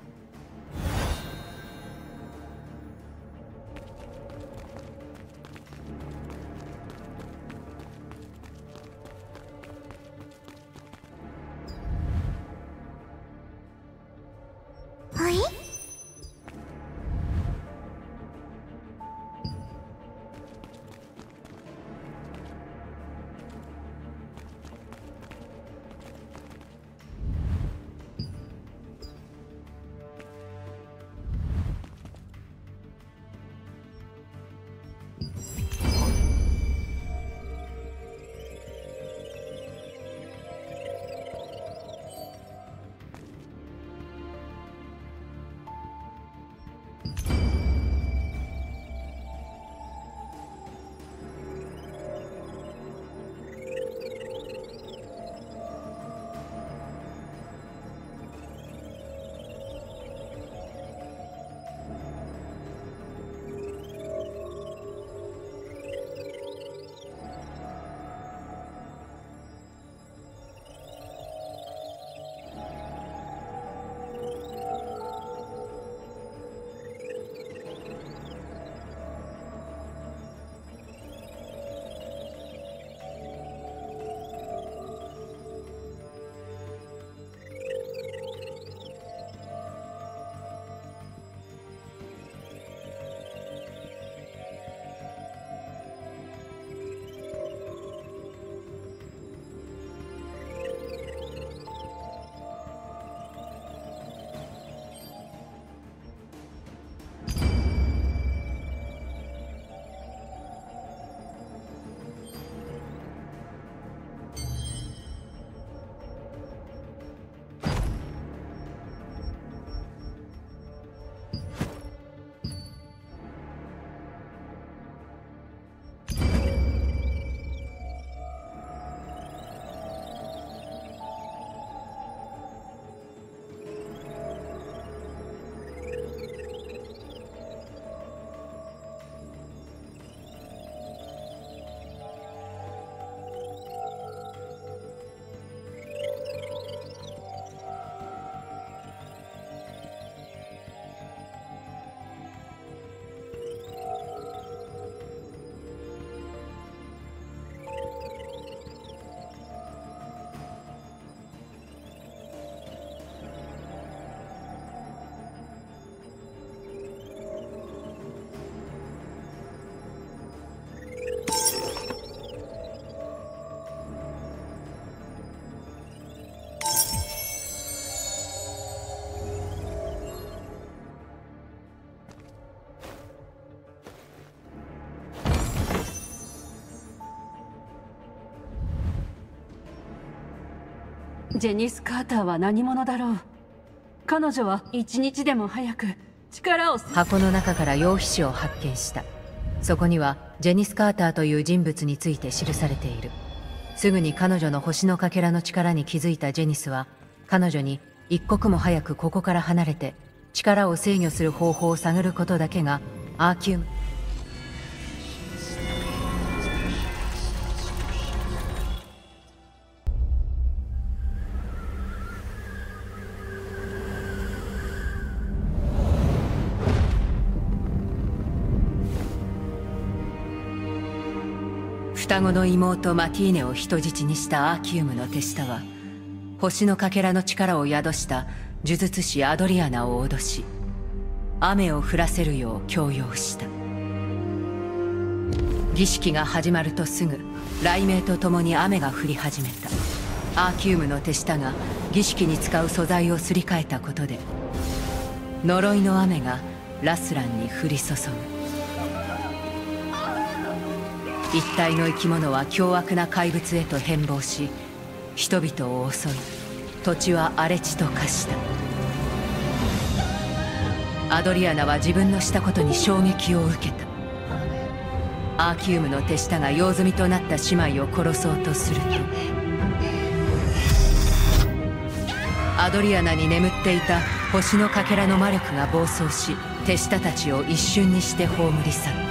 ジェニス・カーターは何者だろう。彼女は一日でも早く力を。箱の中から羊皮紙を発見した。そこにはジェニス・カーターという人物について記されている。すぐに彼女の星のかけらの力に気づいたジェニスは、彼女に一刻も早くここから離れて力を制御する方法を探ることだけがアーキウム。双子の妹マティーネを人質にしたアーキウムの手下は、星のかけらの力を宿した呪術師アドリアナを脅し、雨を降らせるよう強要した。儀式が始まるとすぐ雷鳴とともに雨が降り始めた。アーキウムの手下が儀式に使う素材をすり替えたことで、呪いの雨がラスランに降り注ぐ。一体の生き物は凶悪な怪物へと変貌し、人々を襲い、土地は荒れ地と化した。アドリアナは自分のしたことに衝撃を受けた。アーキウムの手下が用済みとなった姉妹を殺そうとすると、アドリアナに眠っていた星のかけらの魔力が暴走し、手下たちを一瞬にして葬り去った。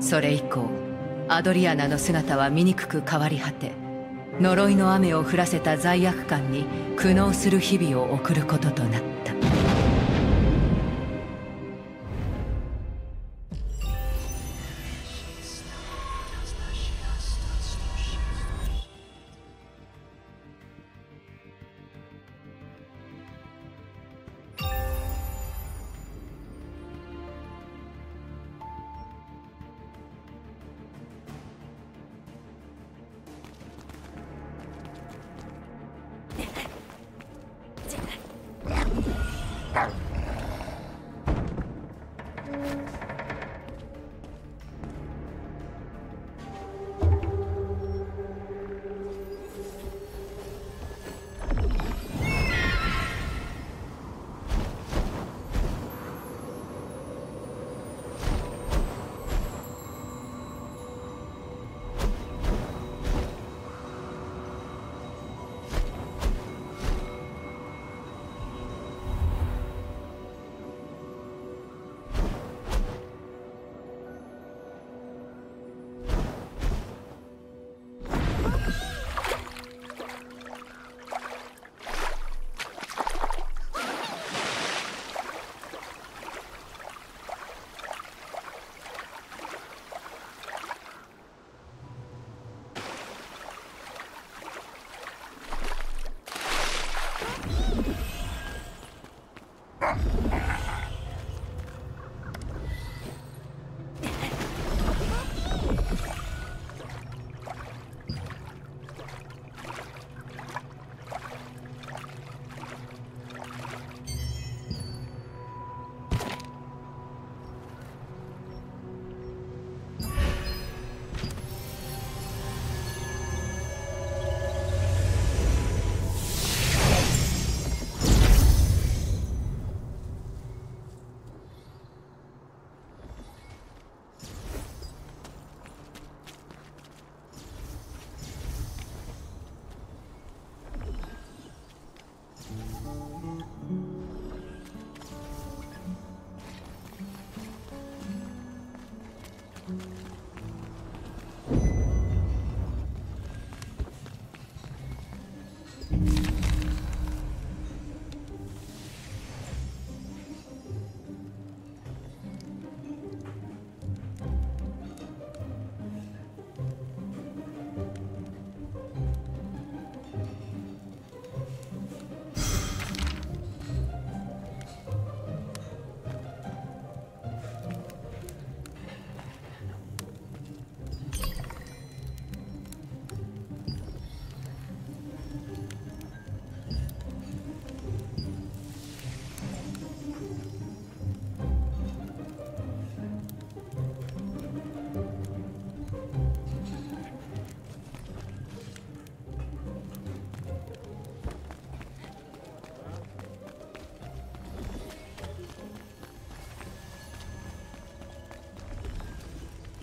それ以降、アドリアナの姿は醜く変わり果て、呪いの雨を降らせた罪悪感に苦悩する日々を送ることとなった。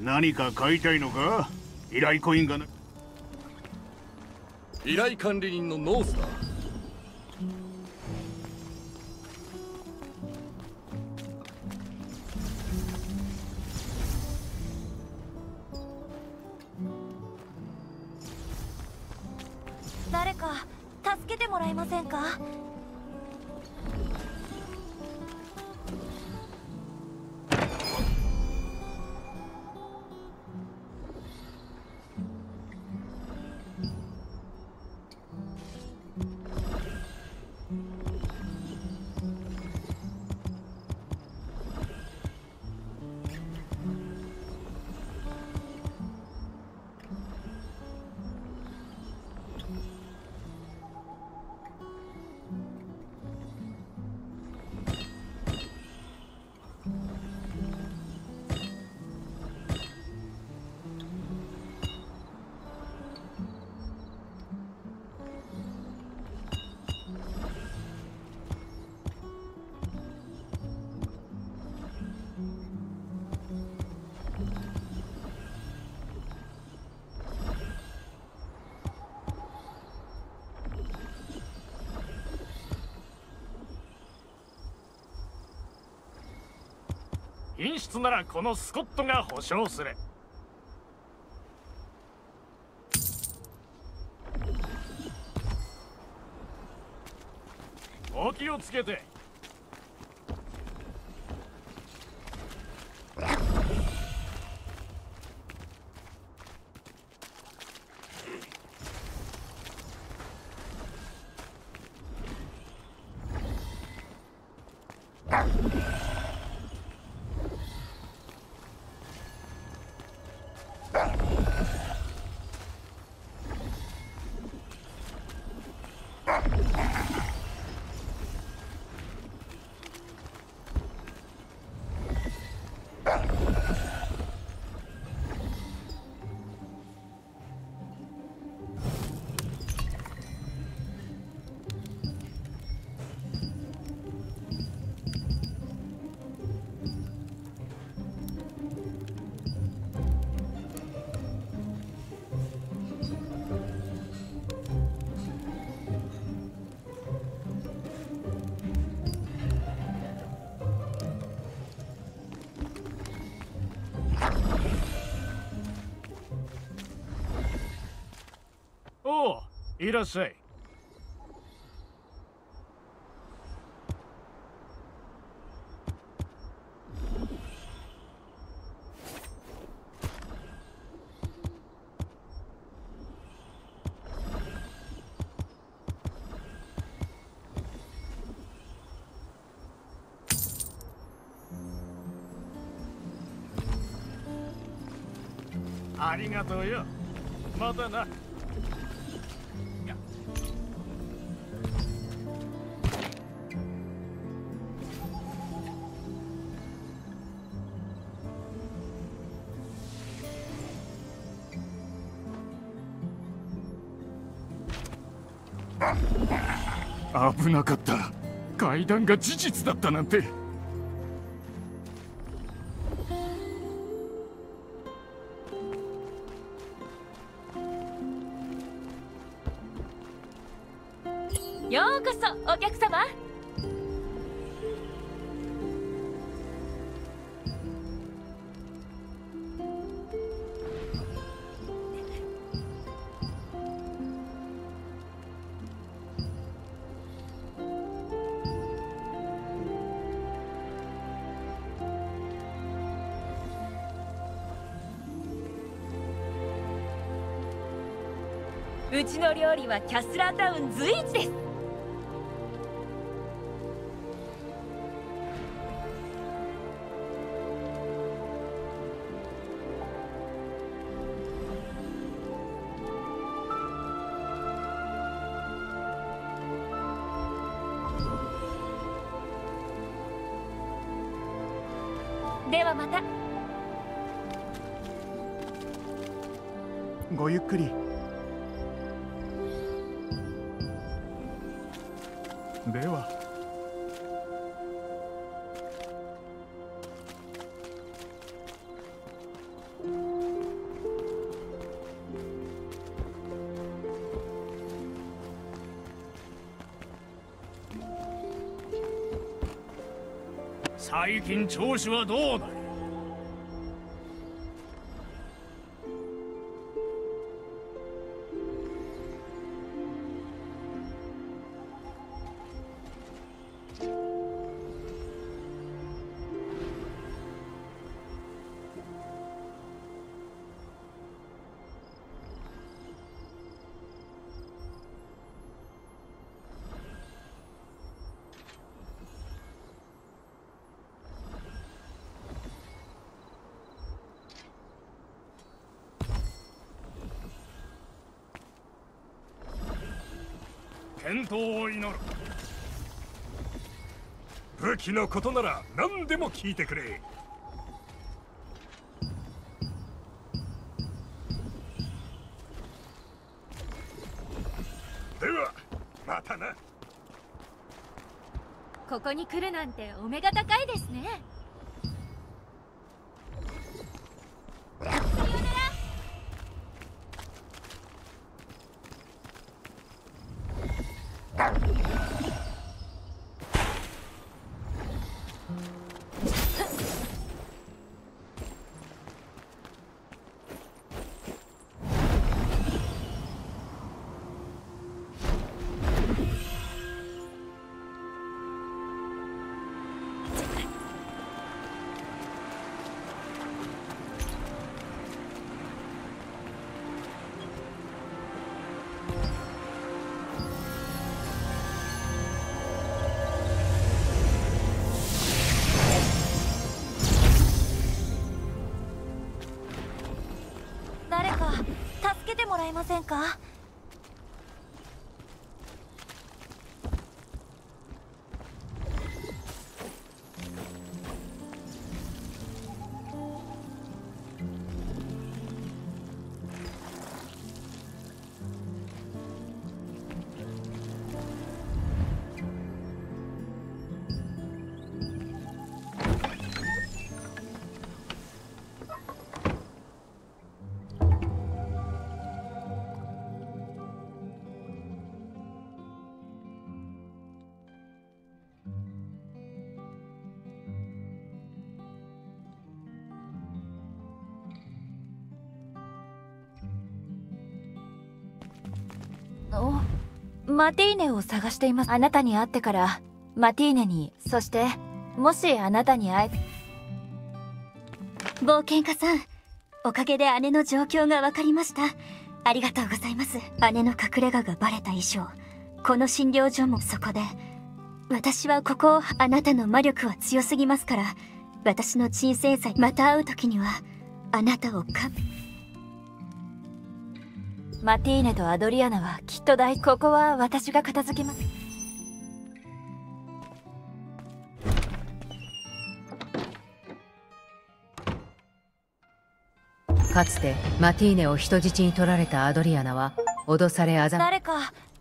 何か買いたいのか？依頼コインがな。依頼管理人のノースだ。誰か助けてもらえませんか？品質ならこのスコットが保証する。お気をつけて。いらっしゃい。ありがとうよ。またな。危なかった。階段が事実だったなんて。ようこそお客様。うちの料理はキャスラータウン随一です。ではまた。ごゆっくり。では。最近調子はどうだい？健闘を祈る。武器のことなら何でも聞いてくれ。ではまたな。ここに来るなんてお目が高いですね。いませんか？マティーネを探しています。あなたに会ってからマティーネに、そしてもしあなたに会え…冒険家さん、おかげで姉の状況が分かりました。ありがとうございます。姉の隠れ家がバレた以上、この診療所も。そこで私はここを…あなたの魔力は強すぎますから、私の鎮静剤。また会う時にはあなたをか…マティーネとアドリアナはきっとここは私が片付けます。かつてマティーネを人質に取られたアドリアナは脅され誰か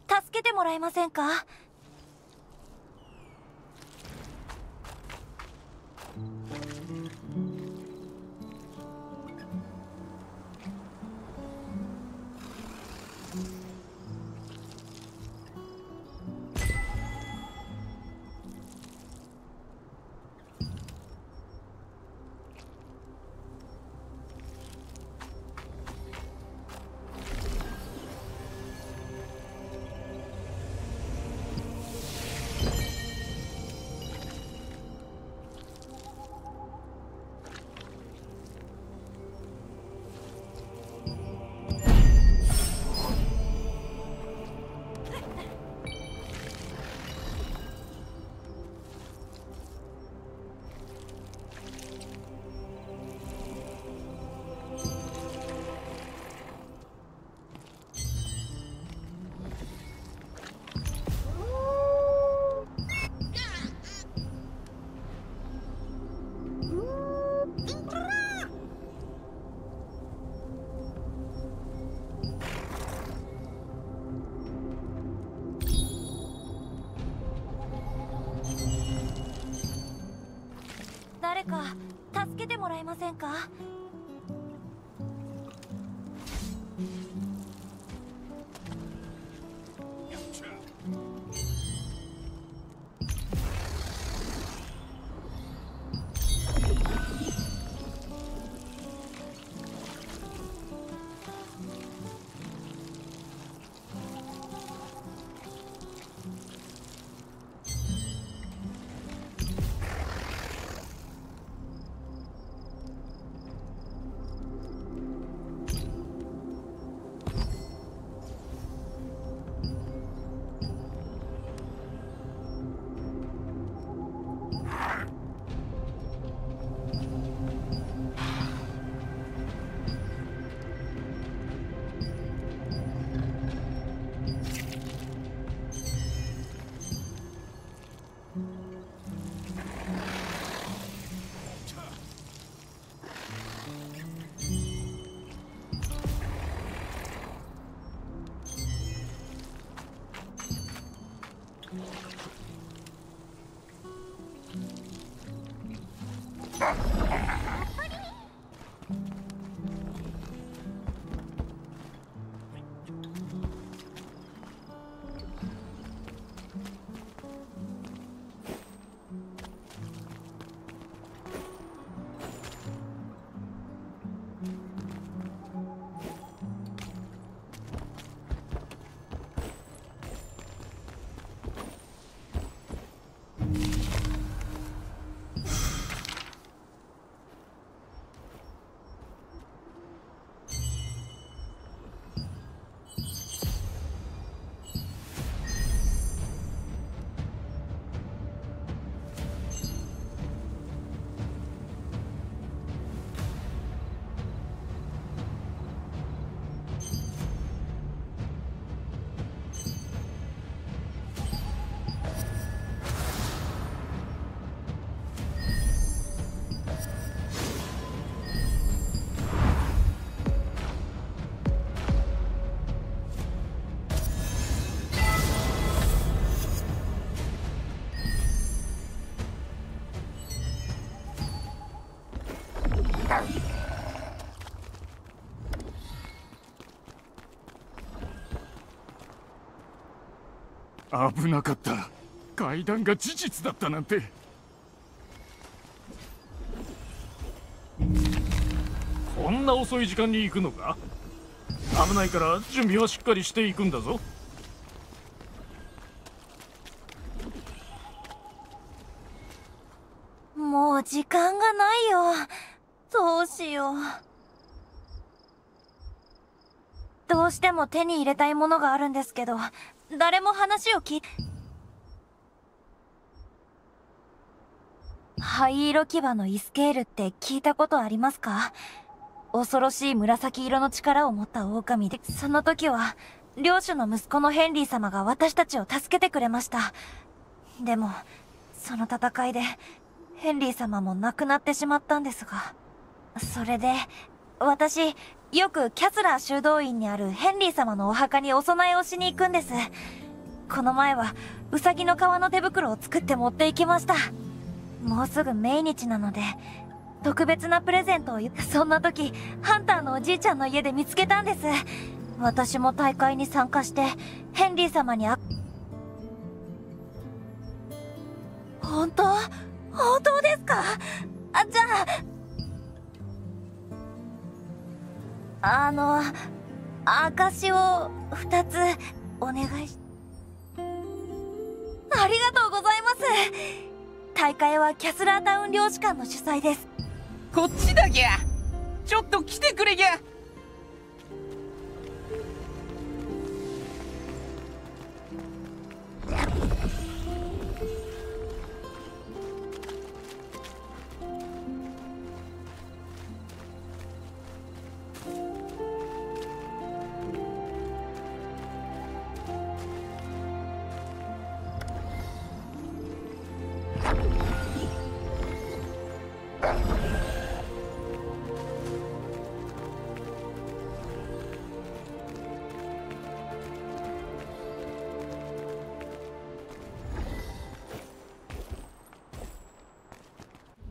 助けてもらえませんか？助けてもらえませんか？危なかった。階段が事実だったなんて。こんな遅い時間に行くのか。危ないから準備はしっかりしていくんだぞ。もう時間がないよ。どうしよう。どうしても手に入れたいものがあるんですけど、誰も話を灰色牙のイスケールって聞いたことありますか？恐ろしい紫色の力を持った狼で、その時は領主の息子のヘンリー様が私たちを助けてくれました。でもその戦いでヘンリー様も亡くなってしまったんですが、それで私よくキャスラー修道院にあるヘンリー様のお墓にお供えをしに行くんです。この前はウサギの皮の手袋を作って持って行きました。もうすぐ命日なので特別なプレゼントを。そんな時ハンターのおじいちゃんの家で見つけたんです。私も大会に参加してヘンリー様に本当ですか？あ、じゃあ証を2つお願いし。ありがとうございます。大会はキャスラータウン領主館の主催です。こっちだぎゃ。ちょっと来てくれぎゃ。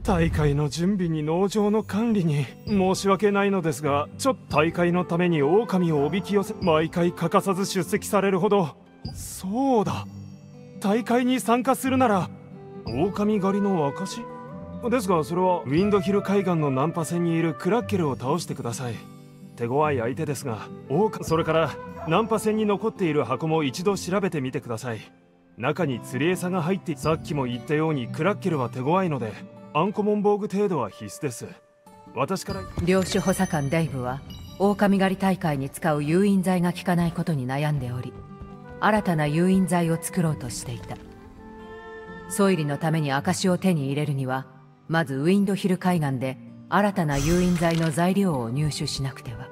大会の準備に農場の管理に申し訳ないのですが、ちょっと大会のために狼をおびき寄せ、毎回欠かさず出席されるほど。そうだ、大会に参加するなら狼狩りの証ですが、それはウィンドヒル海岸の難破船にいるクラッケルを倒してください。手強い相手ですが、それから難破船に残っている箱も一度調べてみてください。中に釣り餌が入って、さっきも言ったようにクラッケルは手強いのでアンコモン防具程度は必須です。私から。領主補佐官デイブは狼狩り大会に使う誘引剤が効かないことに悩んでおり、新たな誘引剤を作ろうとしていた。ソイリのために証を手に入れるには、まずウィンドヒル海岸で新たな誘引剤の材料を入手しなくては。